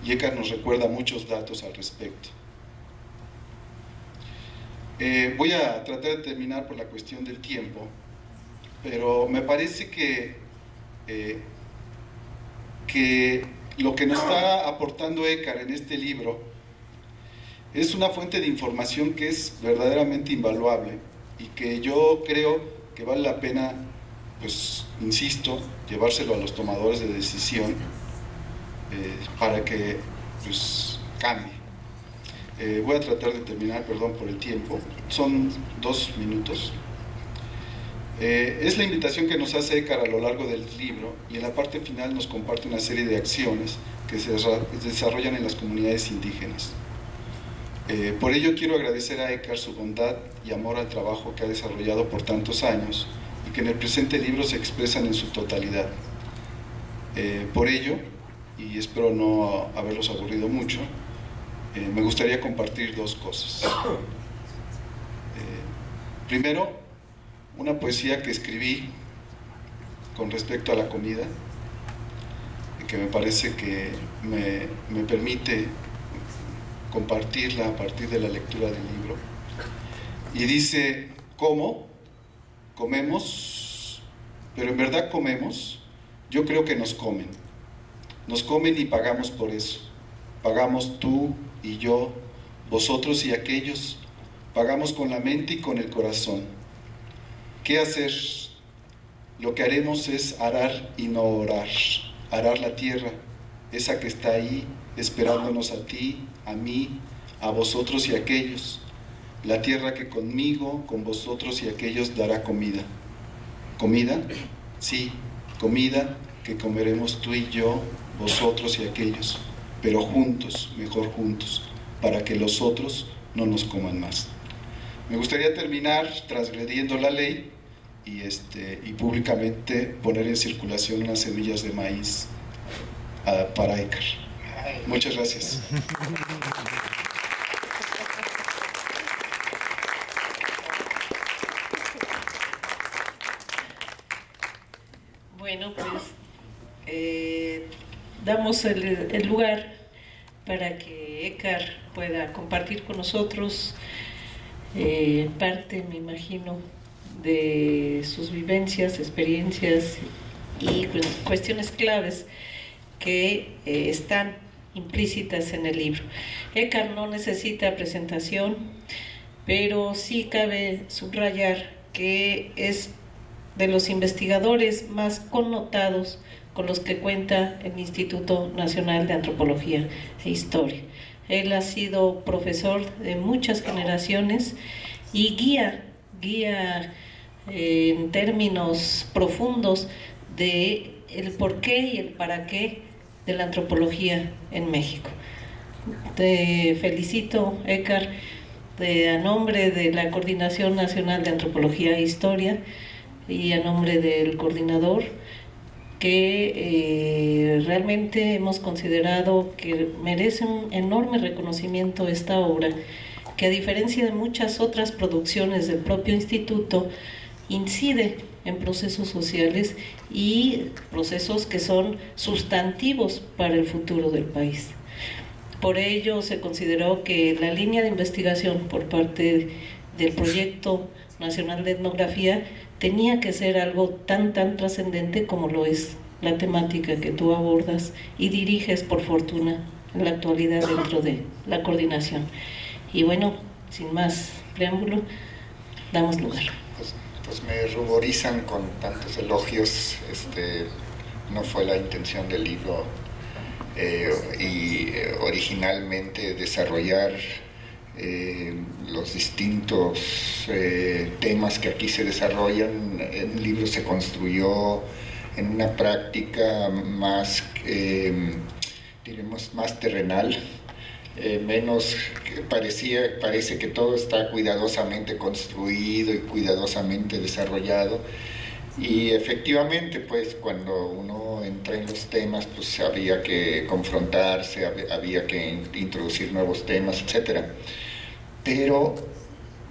y Eckart nos recuerda muchos datos al respecto. Voy a tratar de terminar por la cuestión del tiempo, pero me parece que lo que nos está aportando Eckart en este libro es una fuente de información que es verdaderamente invaluable y que yo creo que vale la pena, pues insisto, llevárselo a los tomadores de decisión para que pues cambie. Voy a tratar de terminar, perdón por el tiempo, son 2 minutos. Es la invitación que nos hace Eckart a lo largo del libro, y en la parte final nos comparte una serie de acciones que se desarrollan en las comunidades indígenas. Por ello quiero agradecer a Eckart su bondad y amor al trabajo que ha desarrollado por tantos años y que en el presente libro se expresan en su totalidad. Por ello, y espero no haberlos aburrido mucho, me gustaría compartir 2 cosas. Primero, una poesía que escribí con respecto a la comida, que me parece que me permite compartirla a partir de la lectura del libro. Y dice: ¿cómo? Comemos, pero en verdad comemos. Yo creo que nos comen y pagamos por eso. Pagamos tú y yo, vosotros y aquellos, pagamos con la mente y con el corazón. ¿Qué hacer? Lo que haremos es arar y no orar, arar la tierra, esa que está ahí esperándonos a ti, a mí, a vosotros y aquellos, la tierra que conmigo, con vosotros y aquellos dará comida. ¿Comida? Sí, comida que comeremos tú y yo, vosotros y aquellos, pero juntos, mejor juntos, para que los otros no nos coman más. Me gustaría terminar transgrediendo la ley y públicamente poner en circulación unas semillas de maíz para Eckart. Muchas gracias. Bueno, pues damos el lugar para que Eckart pueda compartir con nosotros parte, me imagino, de sus vivencias, experiencias y cuestiones claves que están implícitas en el libro. Eckart no necesita presentación, pero sí cabe subrayar que es de los investigadores más connotados con los que cuenta el Instituto Nacional de Antropología e Historia. Él ha sido profesor de muchas generaciones y guía en términos profundos de el por qué y el para qué de la antropología en México. Te felicito, Eckart, a nombre de la Coordinación Nacional de Antropología e Historia y a nombre del coordinador, que realmente hemos considerado que merece un enorme reconocimiento esta obra, que a diferencia de muchas otras producciones del propio instituto, incide en procesos sociales y procesos que son sustantivos para el futuro del país. Por ello se consideró que la línea de investigación por parte del Proyecto Nacional de Etnografía tenía que ser algo tan trascendente como lo es la temática que tú abordas y diriges, por fortuna, en la actualidad dentro de la coordinación. Y bueno, sin más preámbulo, damos lugar. Pues me ruborizan con tantos elogios, no fue la intención del libro y originalmente desarrollar los distintos temas que aquí se desarrollan. El libro se construyó en una práctica más, diremos, más terrenal, menos, parece que todo está cuidadosamente construido y cuidadosamente desarrollado, Y efectivamente, pues cuando uno entra en los temas, pues había que confrontarse, había que introducir nuevos temas, etc. Pero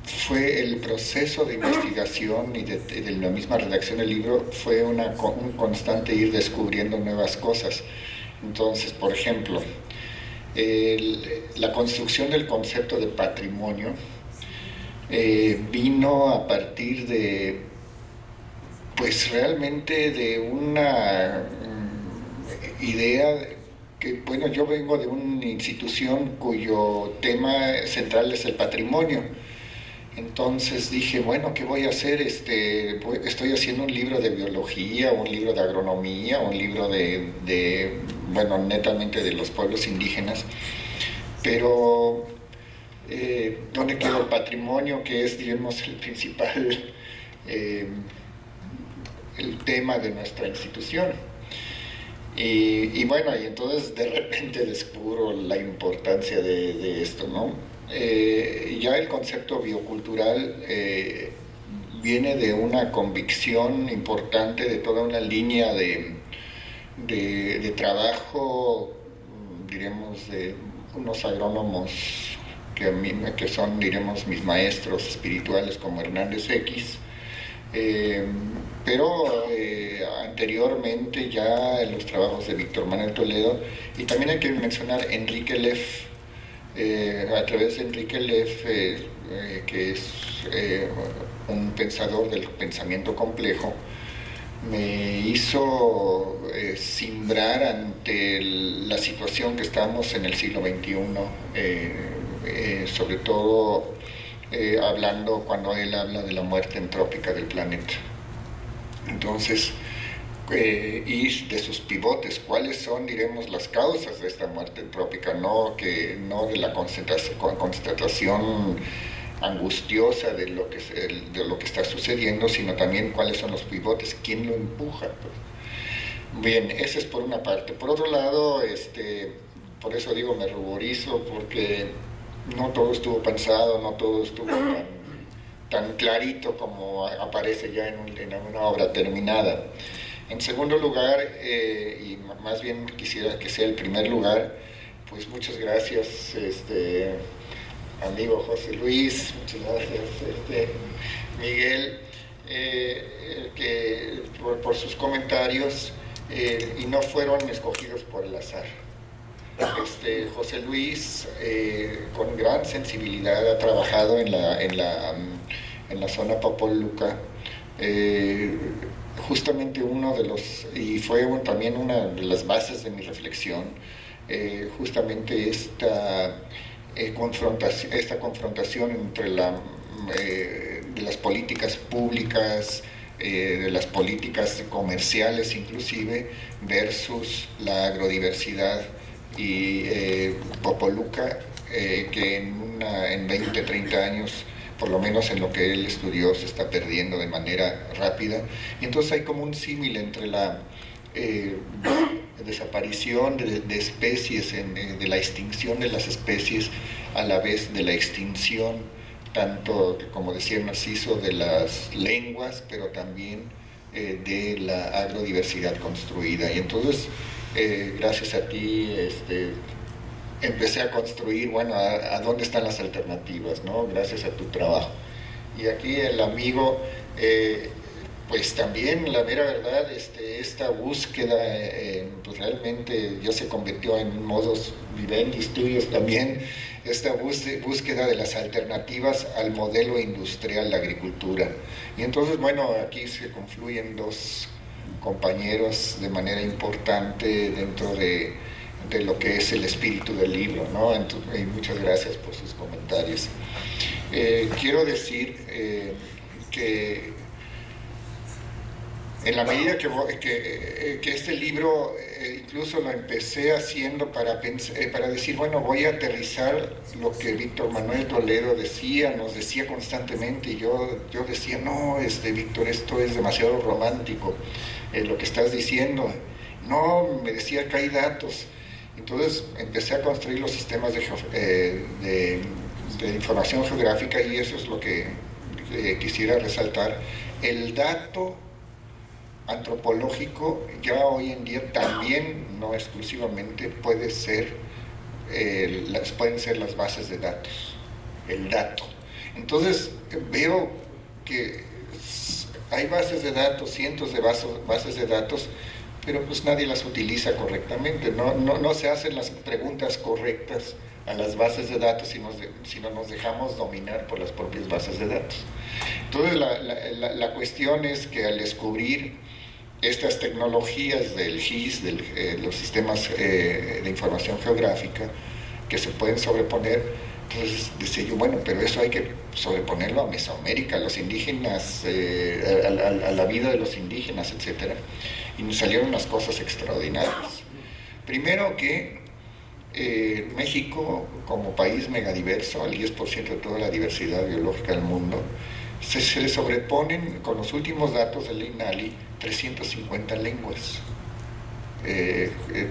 fue el proceso de investigación y de la misma redacción del libro, fue un constante ir descubriendo nuevas cosas. Entonces, por ejemplo, la construcción del concepto de patrimonio vino a partir de, pues realmente de una idea que, bueno, yo vengo de una institución cuyo tema central es el patrimonio. Entonces dije, bueno, ¿qué voy a hacer? Estoy haciendo un libro de biología, un libro de agronomía, un libro de bueno, netamente de los pueblos indígenas, pero ¿dónde quedó el patrimonio? Que es, digamos, el principal el tema de nuestra institución. Y bueno, y entonces de repente descubro la importancia de esto, ¿no? Ya el concepto biocultural viene de una convicción importante de toda una línea de trabajo, diremos, de unos agrónomos que son, diremos, mis maestros espirituales, como Hernández X, pero anteriormente ya en los trabajos de Víctor Manuel Toledo, y también hay que mencionar Enrique Leff, a través de Enrique Leff, que es un pensador del pensamiento complejo, me hizo cimbrar ante la situación que estamos en el siglo XXI, sobre todo hablando cuando él habla de la muerte entrópica del planeta. Entonces, y de sus pivotes, cuáles son, diremos, las causas de esta muerte entrópica, no de la constatación angustiosa de lo que está sucediendo, sino también cuáles son los pivotes, quién lo empuja. Bien, eso es por una parte. Por otro lado, por eso digo, me ruborizo, porque no todo estuvo pensado, no todo estuvo tan clarito como aparece ya en una obra terminada. En segundo lugar, y más bien quisiera que sea el primer lugar, pues muchas gracias, amigo José Luis, muchas gracias, Miguel, por sus comentarios, y no fueron escogidos por el azar. José Luis, con gran sensibilidad, ha trabajado en la zona Papoluca, justamente y fue también una de las bases de mi reflexión, justamente esta confrontación entre de las políticas públicas, de las políticas comerciales inclusive, versus la agrodiversidad. Y Popoluca, que en 20, 30 años, por lo menos en lo que él estudió, se está perdiendo de manera rápida. Y entonces hay como un símil entre la desaparición de especies, de la extinción de las especies, a la vez de la extinción, tanto, como decía Narciso, de las lenguas, pero también de la agrodiversidad construida. Y entonces, gracias a ti, empecé a construir, bueno, a dónde están las alternativas, ¿no? Gracias a tu trabajo. Y aquí el amigo, pues también, la mera verdad, esta búsqueda, pues realmente ya se convirtió en modos vivendi tuyos también, esta búsqueda de las alternativas al modelo industrial de agricultura. Y entonces, bueno, aquí se confluyen dos compañeros de manera importante dentro de lo que es el espíritu del libro, ¿no? Entonces, y muchas gracias por sus comentarios. Quiero decir que en la medida que este libro incluso lo empecé haciendo para decir, bueno, voy a aterrizar lo que Víctor Manuel Toledo decía, nos decía constantemente, y yo decía, no, Víctor, esto es demasiado romántico, lo que estás diciendo. No, me decía que hay datos. Entonces empecé a construir los sistemas de información geográfica, y eso es lo que quisiera resaltar. El dato antropológico ya hoy en día también, no exclusivamente, puede ser, pueden ser las bases de datos, el dato. Entonces veo que hay bases de datos, cientos de bases de datos, pero pues nadie las utiliza correctamente, no se hacen las preguntas correctas a las bases de datos si no nos dejamos dominar por las propias bases de datos. Entonces la cuestión es que al descubrir estas tecnologías del GIS, los sistemas de información geográfica, que se pueden sobreponer, entonces decía yo, bueno, pero eso hay que sobreponerlo a Mesoamérica, a los indígenas, a la vida de los indígenas, etcétera. Y nos salieron unas cosas extraordinarias. Primero que México, como país megadiverso, al 10% de toda la diversidad biológica del mundo, se le sobreponen, con los últimos datos del INALI, 350 lenguas,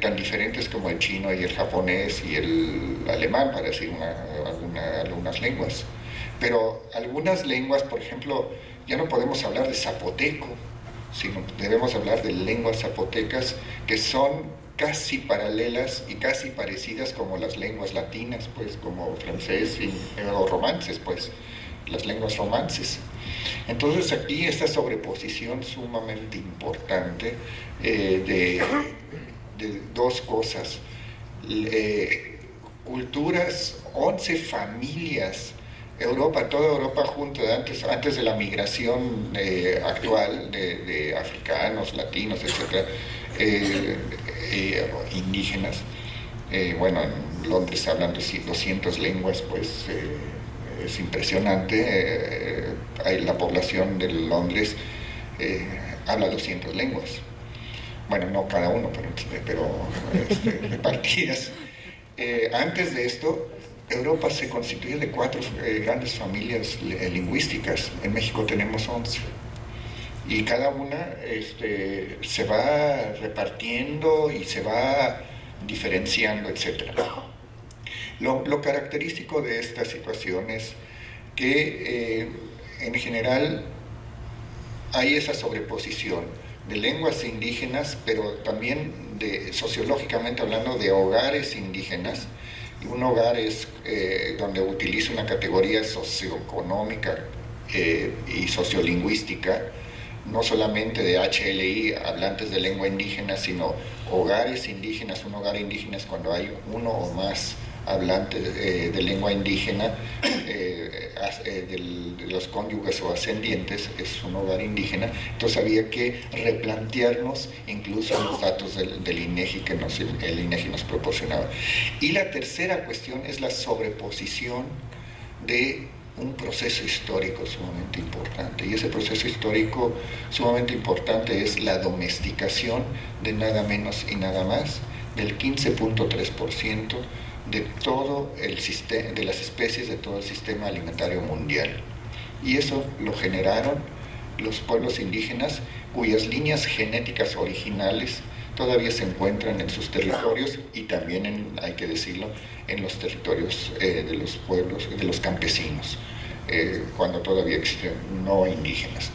tan diferentes como el chino y el japonés y el alemán, para decir algunas lenguas. Pero algunas lenguas, por ejemplo, ya no podemos hablar de zapoteco, sino debemos hablar de lenguas zapotecas, que son casi paralelas y casi parecidas como las lenguas latinas, pues, como francés o romances, pues, las lenguas romances. Entonces aquí esta sobreposición sumamente importante de dos cosas, culturas, 11 familias, Europa, toda Europa junta antes de la migración actual de africanos, latinos, etc., indígenas. Bueno, en Londres hablan 200 lenguas, pues es impresionante. La población de Londres habla 200 lenguas. Bueno, no cada uno, pero repartidas. Antes de esto, Europa se constituye de 4 grandes familias lingüísticas. En México tenemos 11. Y cada una se va repartiendo y se va diferenciando, etc. Lo característico de esta situación es que en general hay esa sobreposición de lenguas indígenas, pero también sociológicamente hablando de hogares indígenas. Un hogar es donde utiliza una categoría socioeconómica y sociolingüística, no solamente de HLI, hablantes de lengua indígena, sino hogares indígenas. Un hogar indígena es cuando hay uno o más hablantes de lengua indígena, de los cónyuges o ascendientes, es un hogar indígena. Entonces había que replantearnos incluso los datos del INEGI que el INEGI nos proporcionaba. Y la tercera cuestión es la sobreposición de un proceso histórico sumamente importante, y ese proceso histórico sumamente importante es la domesticación de nada menos y nada más del 15.3% de las especies de todo el sistema alimentario mundial. Y eso lo generaron los pueblos indígenas, cuyas líneas genéticas originales todavía se encuentran en sus territorios, y también, hay que decirlo, en los territorios de los pueblos, de los campesinos, cuando todavía existen no indígenas.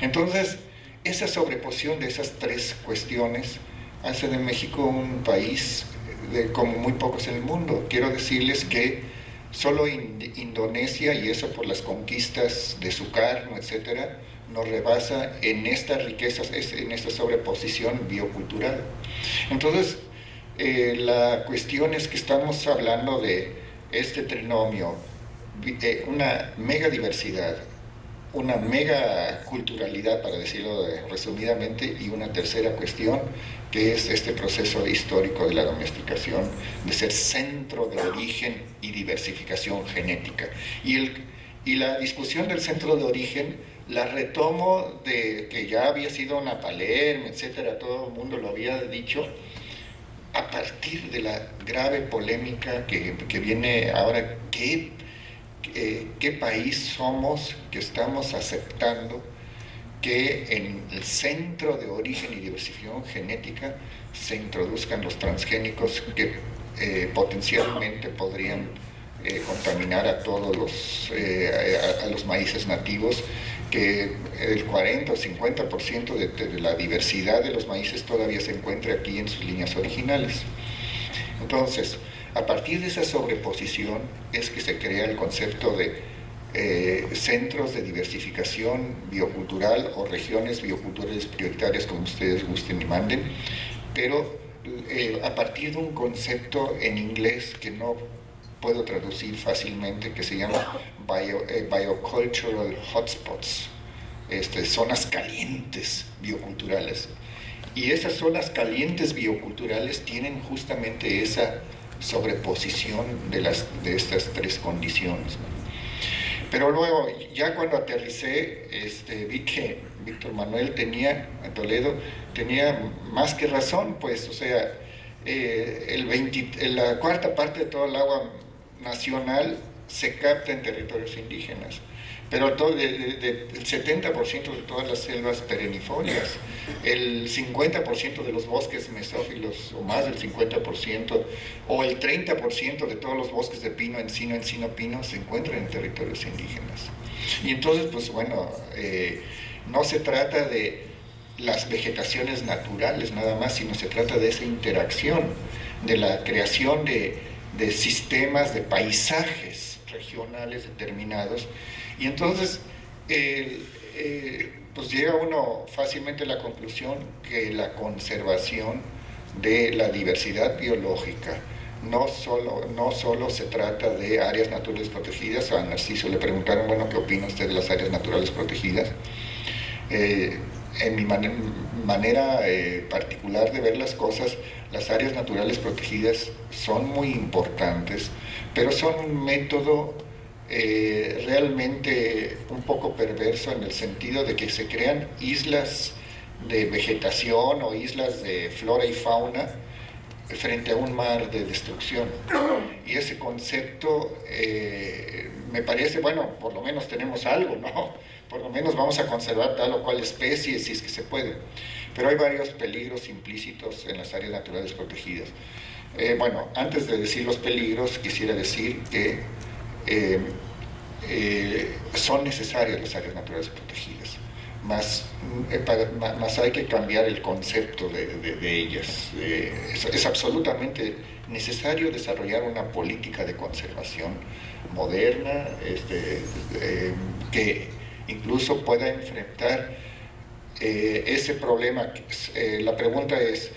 Entonces, esa sobreposición de esas tres cuestiones hace de México un país como muy pocos en el mundo. Quiero decirles que solo Indonesia, y eso por las conquistas de Sukarno, etcétera, nos rebasa en estas riquezas, en esta sobreposición biocultural. Entonces, la cuestión es que estamos hablando de este trinomio, una mega diversidad, una mega culturalidad, para decirlo resumidamente, y una tercera cuestión, que es este proceso histórico de la domesticación, de ser centro de origen y diversificación genética. Y la discusión del centro de origen la retomo de que ya había sido Napalm, etcétera, todo el mundo lo había dicho, a partir de la grave polémica que viene ahora. ¿Qué país somos que estamos aceptando que en el centro de origen y diversificación genética se introduzcan los transgénicos que potencialmente podrían contaminar a todos los maíces nativos que el 40 o 50% de la diversidad de los maíces todavía se encuentra aquí en sus líneas originales. Entonces, a partir de esa sobreposición es que se crea el concepto de centros de diversificación biocultural o regiones bioculturales prioritarias, como ustedes gusten y manden, pero a partir de un concepto en inglés que no puedo traducir fácilmente, que se llama biocultural hotspots, zonas calientes bioculturales. Y esas zonas calientes bioculturales tienen justamente esa sobreposición de estas tres condiciones, ¿no? Pero luego, ya cuando aterricé, vi que Víctor Manuel tenía, a Toledo, tenía más que razón, pues, o sea, la cuarta parte de todo el agua nacional se capta en territorios indígenas, pero el 70% de todas las selvas perennifolias, el 50% de los bosques mesófilos, o más del 50%, o el 30% de todos los bosques de pino, encino, encino, pino, se encuentran en territorios indígenas. Y entonces, pues bueno, no se trata de las vegetaciones naturales nada más, sino se trata de esa interacción, de la creación de sistemas, de paisajes regionales determinados. Y entonces, pues llega uno fácilmente a la conclusión que la conservación de la diversidad biológica no solo se trata de áreas naturales protegidas. A Narciso le preguntaron, bueno, ¿qué opina usted de las áreas naturales protegidas? En mi manera particular de ver las cosas, las áreas naturales protegidas son muy importantes, pero son un método realmente un poco perverso, en el sentido de que se crean islas de vegetación o islas de flora y fauna frente a un mar de destrucción. Y ese concepto me parece, bueno, por lo menos tenemos algo, ¿no? Por lo menos vamos a conservar tal o cual especie, si es que se puede. Pero hay varios peligros implícitos en las áreas naturales protegidas. Bueno, antes de decir los peligros, quisiera decir que son necesarias las áreas naturales protegidas. Más hay que cambiar el concepto de ellas. Es absolutamente necesario desarrollar una política de conservación moderna, que incluso pueda enfrentar ese problema. La pregunta es,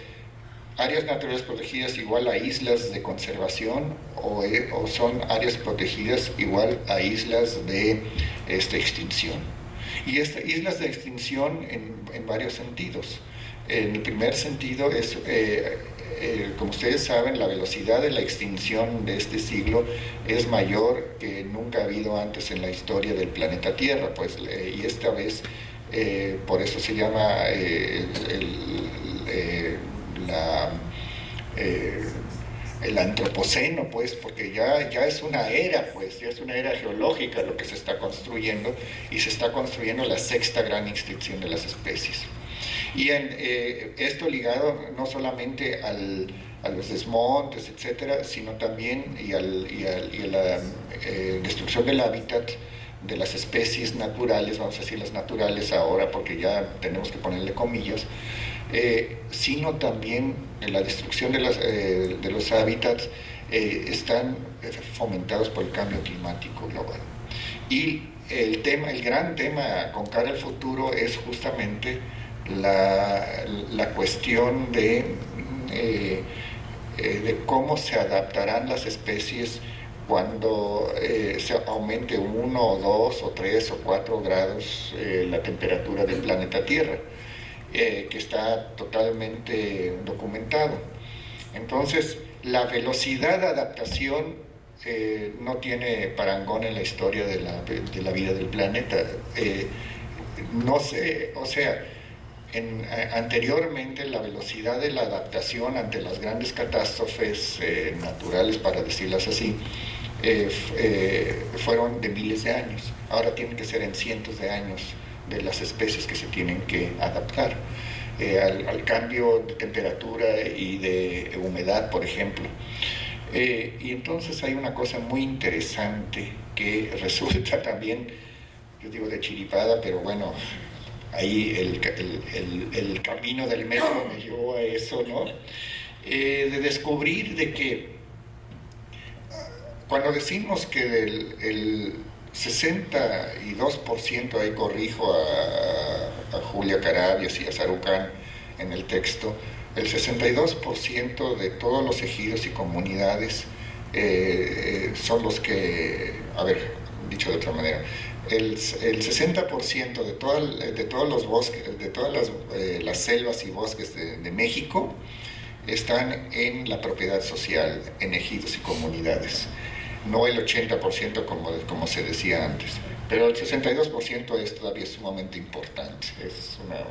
¿áreas naturales protegidas igual a islas de conservación o son áreas protegidas igual a islas de extinción? Y islas de extinción en varios sentidos. En el primer sentido es, como ustedes saben, la velocidad de la extinción de este siglo es mayor que nunca ha habido antes en la historia del planeta Tierra, pues, y esta vez, por eso se llama el antropoceno, pues, porque ya es una era, pues, ya es una era geológica lo que se está construyendo, y se está construyendo la sexta gran extinción de las especies. Y esto ligado no solamente a los desmontes, etcétera, sino también a la destrucción del hábitat de las especies naturales, vamos a decir las naturales ahora porque ya tenemos que ponerle comillas, sino también la destrucción de los hábitats están fomentados por el cambio climático global. Y el gran tema con cara al futuro es justamente la cuestión de cómo se adaptarán las especies cuando se aumente 1 o 2 o 3 o 4 grados la temperatura del planeta Tierra, que está totalmente documentado. Entonces, la velocidad de adaptación no tiene parangón en la historia de la vida del planeta. No sé, o sea, anteriormente la velocidad de la adaptación ante las grandes catástrofes naturales, para decirlas así, fueron de miles de años. Ahora tienen que ser en cientos de años de las especies que se tienen que adaptar al cambio de temperatura y de humedad, por ejemplo. Y entonces hay una cosa muy interesante que resulta también yo digo de chiripada, pero bueno, ahí el camino del metro me llevó a eso, ¿no? De descubrir de que cuando decimos que el 62%, ahí corrijo a Julia Carabias y a Sarucán en el texto, el 62% de todos los ejidos y comunidades son los que, a ver, dicho de otra manera, el 60% de todos los bosques, de todas las selvas y bosques de México están en la propiedad social, en ejidos y comunidades. No el 80% como se decía antes, pero el 62% es todavía sumamente importante, es una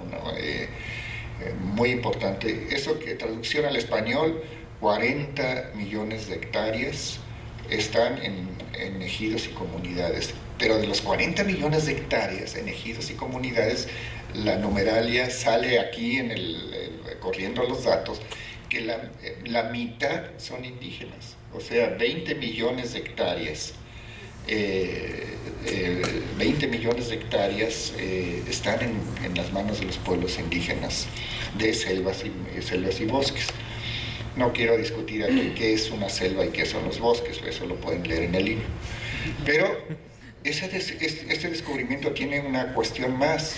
muy importante. Eso que traducción al español, 40 millones de hectáreas están en ejidos y comunidades, pero de los 40 millones de hectáreas en ejidos y comunidades, la numeralia sale aquí en corriendo los datos, que la mitad son indígenas, o sea, 20 millones de hectáreas, 20 millones de hectáreas están en las manos de los pueblos indígenas, de selvas y bosques. No quiero discutir aquí qué es una selva y qué son los bosques, eso lo pueden leer en el libro. Pero este descubrimiento tiene una cuestión más,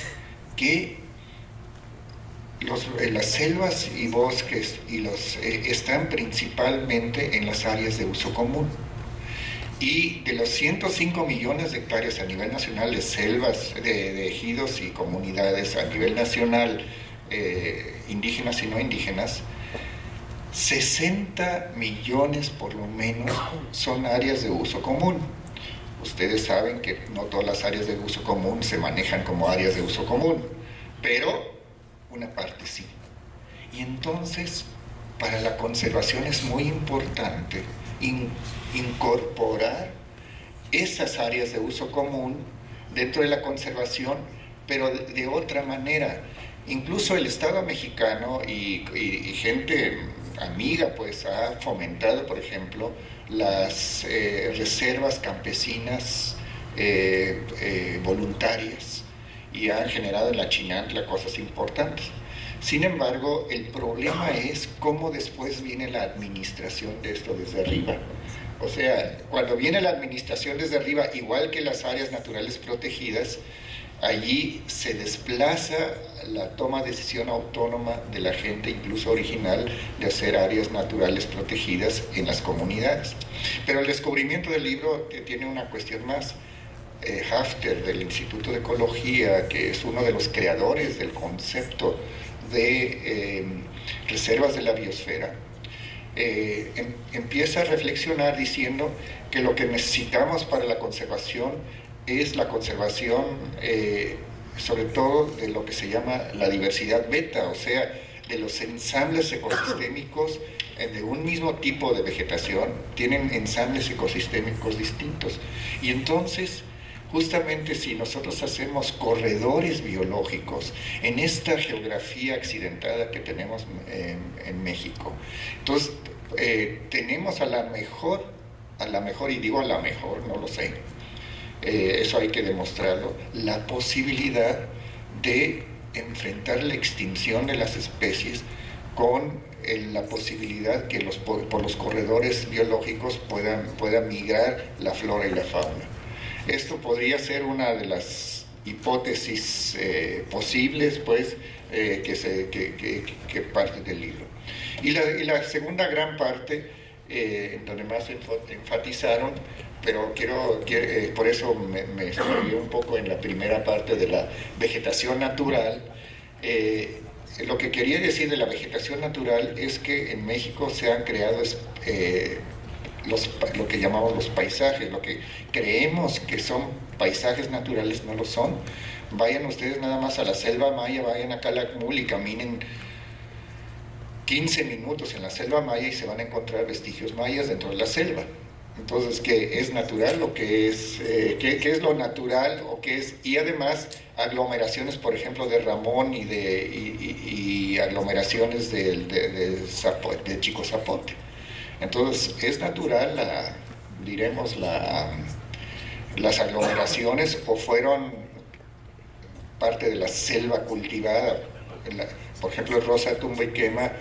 que las selvas y bosques están principalmente en las áreas de uso común. Y de los 105 millones de hectáreas a nivel nacional de selvas, de ejidos y comunidades a nivel nacional, indígenas y no indígenas, 60 millones por lo menos son áreas de uso común. Ustedes saben que no todas las áreas de uso común se manejan como áreas de uso común, pero una parte sí. Y entonces, para la conservación es muy importante incorporar esas áreas de uso común dentro de la conservación, pero de otra manera. Incluso el Estado mexicano y gente amiga pues ha fomentado, por ejemplo, las reservas campesinas voluntarias, y han generado en la Chinantla cosas importantes. Sin embargo, el problema es cómo después viene la administración de esto desde arriba. O sea, cuando viene la administración desde arriba, igual que las áreas naturales protegidas, allí se desplaza la toma de decisión autónoma de la gente, incluso original, de hacer áreas naturales protegidas en las comunidades. Pero el descubrimiento del libro tiene una cuestión más. Hafter, del Instituto de Ecología, que es uno de los creadores del concepto de reservas de la biosfera, empieza a reflexionar diciendo que lo que necesitamos para la conservación es la conservación sobre todo de lo que se llama la diversidad beta, o sea, de los ensambles ecosistémicos de un mismo tipo de vegetación, tienen ensambles ecosistémicos distintos. Y entonces, justamente si nosotros hacemos corredores biológicos en esta geografía accidentada que tenemos en México, entonces tenemos a la mejor, y digo a la mejor, no lo sé, eso hay que demostrarlo, la posibilidad de enfrentar la extinción de las especies con la posibilidad que por los corredores biológicos pueda migrar la flora y la fauna. Esto podría ser una de las hipótesis posibles, pues, que parte del libro. Y la segunda gran parte, donde más enfatizaron, pero por eso me estudié un poco en la primera parte de la vegetación natural. Lo que quería decir de la vegetación natural es que en México se han creado lo que llamamos los paisajes, lo que creemos que son paisajes naturales no lo son. Vayan ustedes nada más a la selva maya, vayan a Calakmul y caminen 15 minutos en la selva maya y se van a encontrar vestigios mayas dentro de la selva. Entonces, ¿qué es natural o qué es lo natural o qué es? Y además, aglomeraciones, por ejemplo, de Ramón y aglomeraciones de Chico Zapote. Entonces, es natural, diremos, las aglomeraciones o fueron parte de la selva cultivada. Por ejemplo, Rosa Tumba y Quema,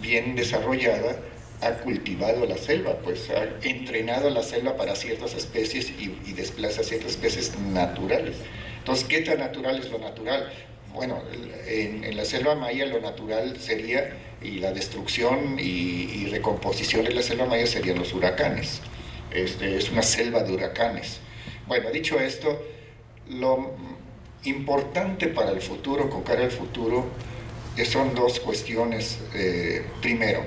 bien desarrollada, ha cultivado la selva, pues ha entrenado la selva para ciertas especies y desplaza ciertas especies naturales. Entonces, ¿qué tan natural es lo natural? Bueno, en la selva maya lo natural sería, y la destrucción y recomposición de la selva maya serían los huracanes. Es una selva de huracanes. Bueno, dicho esto, lo importante para el futuro, con cara al futuro, son dos cuestiones. Primero,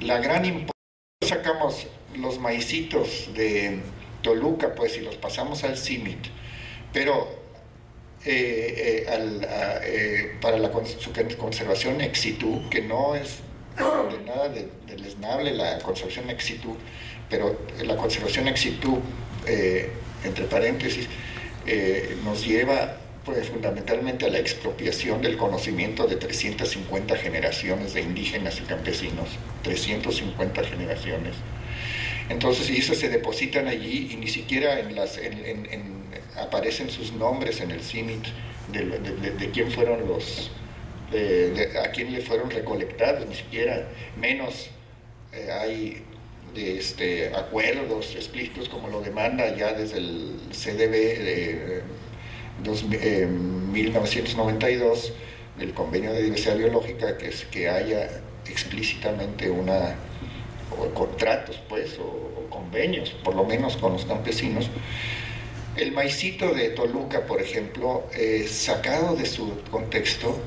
la gran importancia, sacamos los maicitos de Toluca, pues, y los pasamos al CIMMYT, pero para su conservación ex situ, que no es de nada deleznable la conservación ex situ, pero la conservación ex situ, entre paréntesis, nos lleva, pues, fundamentalmente a la expropiación del conocimiento de 350 generaciones de indígenas y campesinos, 350 generaciones. Entonces, y eso se depositan allí y ni siquiera aparecen sus nombres en el CIMMYT de quién fueron a quién le fueron recolectados, ni siquiera, menos hay acuerdos explícitos como lo demanda ya desde el CDB de 1992, el Convenio de Diversidad Biológica, que es que haya explícitamente contratos, pues, o convenios, por lo menos con los campesinos. El maicito de Toluca, por ejemplo, sacado de su contexto,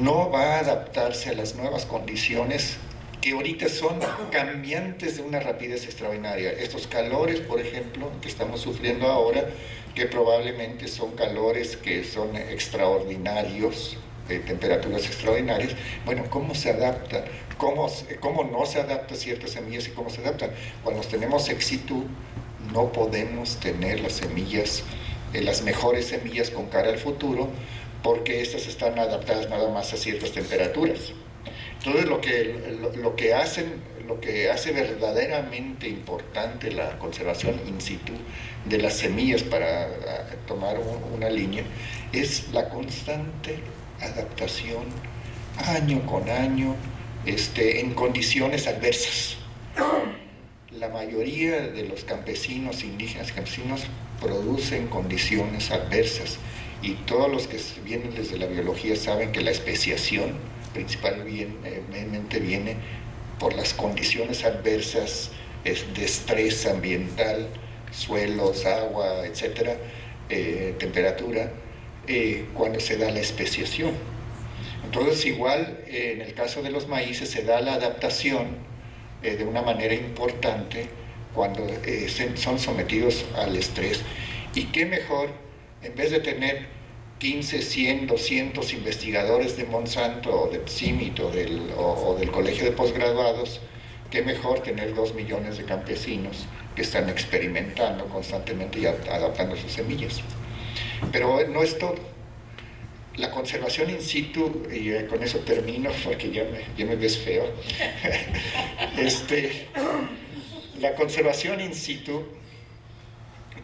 no va a adaptarse a las nuevas condiciones que ahorita son cambiantes de una rapidez extraordinaria. Estos calores, por ejemplo, que estamos sufriendo ahora, que probablemente son calores que son extraordinarios, temperaturas extraordinarias. Bueno, ¿cómo se adapta? ¿Cómo no se adapta ciertas semillas y cómo se adaptan? Cuando tenemos ex situ, no podemos tener las semillas, las mejores semillas con cara al futuro, porque estas están adaptadas nada más a ciertas temperaturas. Entonces, lo que hace verdaderamente importante la conservación in situ de las semillas, para tomar una línea, es la constante adaptación año con año, en condiciones adversas. La mayoría de los campesinos, indígenas y campesinos, producen condiciones adversas, y todos los que vienen desde la biología saben que la especiación principalmente viene por las condiciones adversas de estrés ambiental, suelos, agua, etcétera, temperatura, cuando se da la especiación. Entonces, igual, en el caso de los maíces se da la adaptación de una manera importante cuando son sometidos al estrés. Y qué mejor, en vez de tener 15, 100, 200 investigadores de Monsanto o de CIMMYT o del Colegio de Postgraduados, qué mejor tener 2 millones de campesinos que están experimentando constantemente y adaptando sus semillas. Pero no es todo. La conservación in situ, y con eso termino porque ya me ves feo. La conservación in situ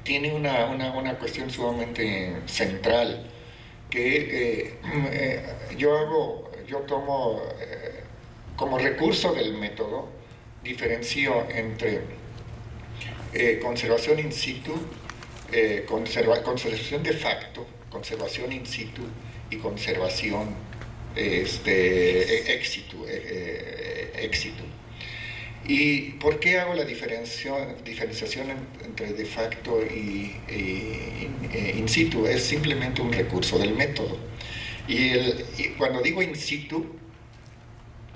tiene una cuestión sumamente central, que yo tomo como recurso del método, diferencio entre conservación in situ, conservación de facto, conservación in situ y conservación ex situ. ¿Y por qué hago la diferenciación entre de facto y in situ? Es simplemente un recurso del método. Y cuando digo in situ,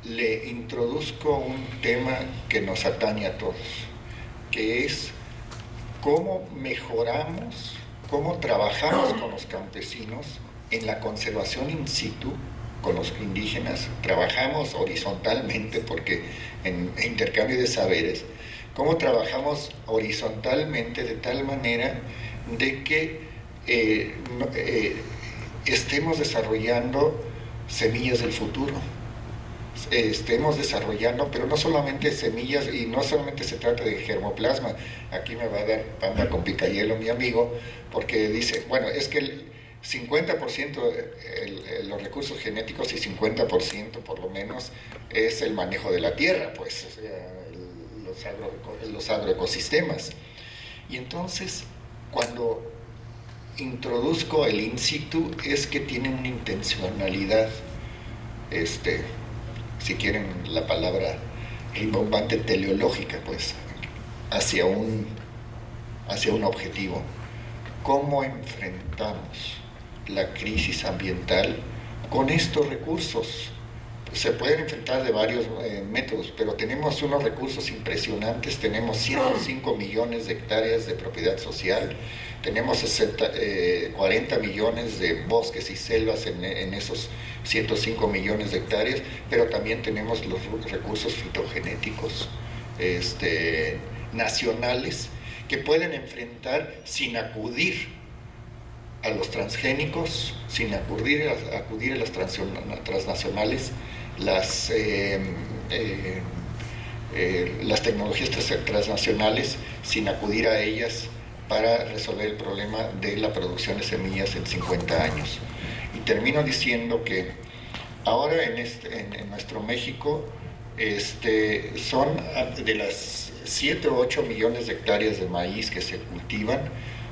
le introduzco un tema que nos atañe a todos, que es cómo mejoramos, cómo trabajamos con los campesinos en la conservación in situ. Con los indígenas trabajamos horizontalmente, porque en intercambio de saberes, cómo trabajamos horizontalmente de tal manera de que estemos desarrollando semillas del futuro, estemos desarrollando, pero no solamente semillas, y no solamente se trata de germoplasma. Aquí me va a dar panda con picayelo mi amigo, porque dice, bueno, es que el 50% los recursos genéticos y 50% por lo menos es el manejo de la tierra, pues, o sea, los agroecosistemas. Y entonces, cuando introduzco el in situ, es que tiene una intencionalidad, si quieren la palabra rimbombante, teleológica, pues, hacia un objetivo. ¿Cómo enfrentamos la crisis ambiental con estos recursos? Pues se pueden enfrentar de varios métodos, pero tenemos unos recursos impresionantes. Tenemos 105 millones de hectáreas de propiedad social, tenemos 40 millones de bosques y selvas en esos 105 millones de hectáreas, pero también tenemos los recursos fitogenéticos nacionales, que pueden enfrentar sin acudir a los transgénicos, sin acudir a las transnacionales, las tecnologías transnacionales, sin acudir a ellas para resolver el problema de la producción de semillas en 50 años. Y termino diciendo que ahora en nuestro México son de las 7 o 8 millones de hectáreas de maíz que se cultivan,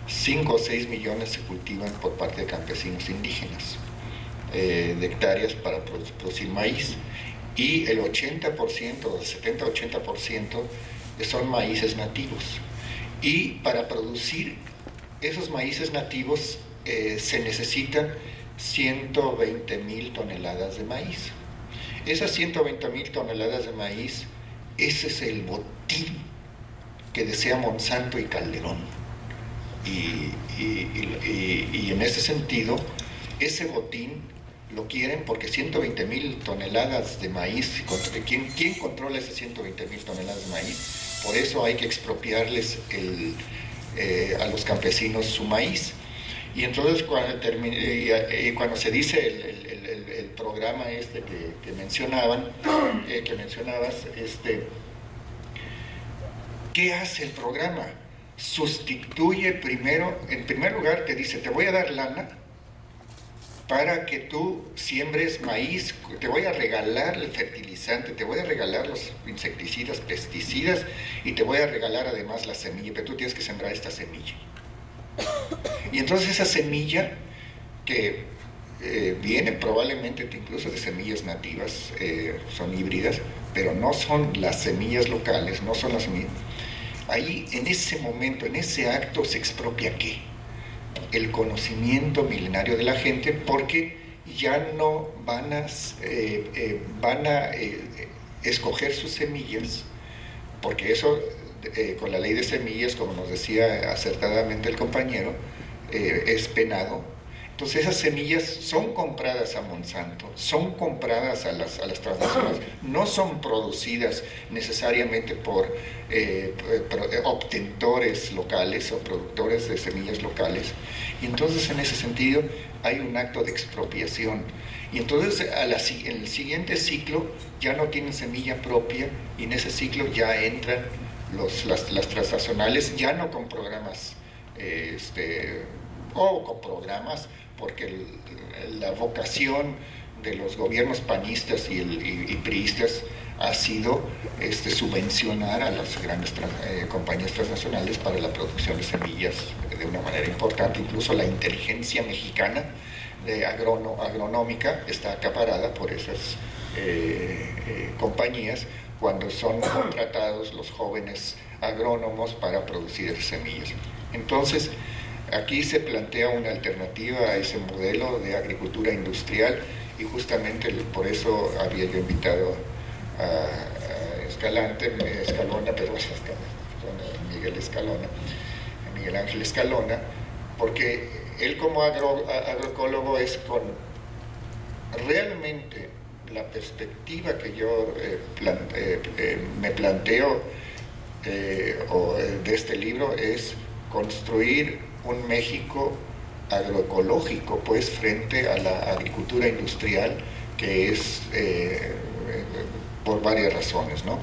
5 o 6 millones se cultivan por parte de campesinos indígenas, de hectáreas para producir maíz, y el 80%, 70-80% son maíces nativos. Y para producir esos maíces nativos se necesitan 120,000 toneladas de maíz. Esas 120,000 toneladas de maíz, ese es el botín que desea Monsanto y Calderón. Y en ese sentido, ese botín lo quieren porque 120,000 toneladas de maíz, ¿quién controla esas 120,000 toneladas de maíz? Por eso hay que expropiarles a los campesinos su maíz. Y entonces cuando se dice el programa que mencionabas, ¿qué hace el programa? Sustituye primero, en primer lugar te dice, te voy a dar lana para que tú siembres maíz, te voy a regalar el fertilizante, te voy a regalar los insecticidas, pesticidas, y te voy a regalar además la semilla, pero tú tienes que sembrar esta semilla. Y entonces esa semilla que viene probablemente incluso de semillas nativas, son híbridas, pero no son las semillas locales, no son las mismas. Ahí, en ese momento, en ese acto, se expropia ¿qué? El conocimiento milenario de la gente, porque ya no van a, escoger sus semillas, porque eso, con la ley de semillas, como nos decía acertadamente el compañero, es penado. Entonces esas semillas son compradas a Monsanto, son compradas a las transnacionales, no son producidas necesariamente por obtentores locales o productores de semillas locales. Y entonces en ese sentido hay un acto de expropiación. Y entonces en el siguiente ciclo ya no tienen semilla propia, y en ese ciclo ya entran las transnacionales, ya no con programas o con programas, porque la vocación de los gobiernos panistas y priistas ha sido subvencionar a las grandes compañías transnacionales para la producción de semillas de una manera importante. Incluso la inteligencia mexicana agronómica está acaparada por esas compañías, cuando son contratados los jóvenes agrónomos para producir esas semillas. Entonces, aquí se plantea una alternativa a ese modelo de agricultura industrial, y justamente por eso había yo invitado a Miguel Ángel Escalona, porque él como agroecólogo es con realmente la perspectiva que yo me planteo de este libro, es construir un México agroecológico, pues, frente a la agricultura industrial, que es por varias razones, ¿no?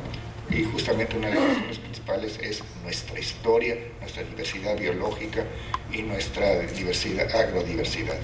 Y justamente una de las razones principales es nuestra historia, nuestra diversidad biológica y nuestra diversidad, agrodiversidad.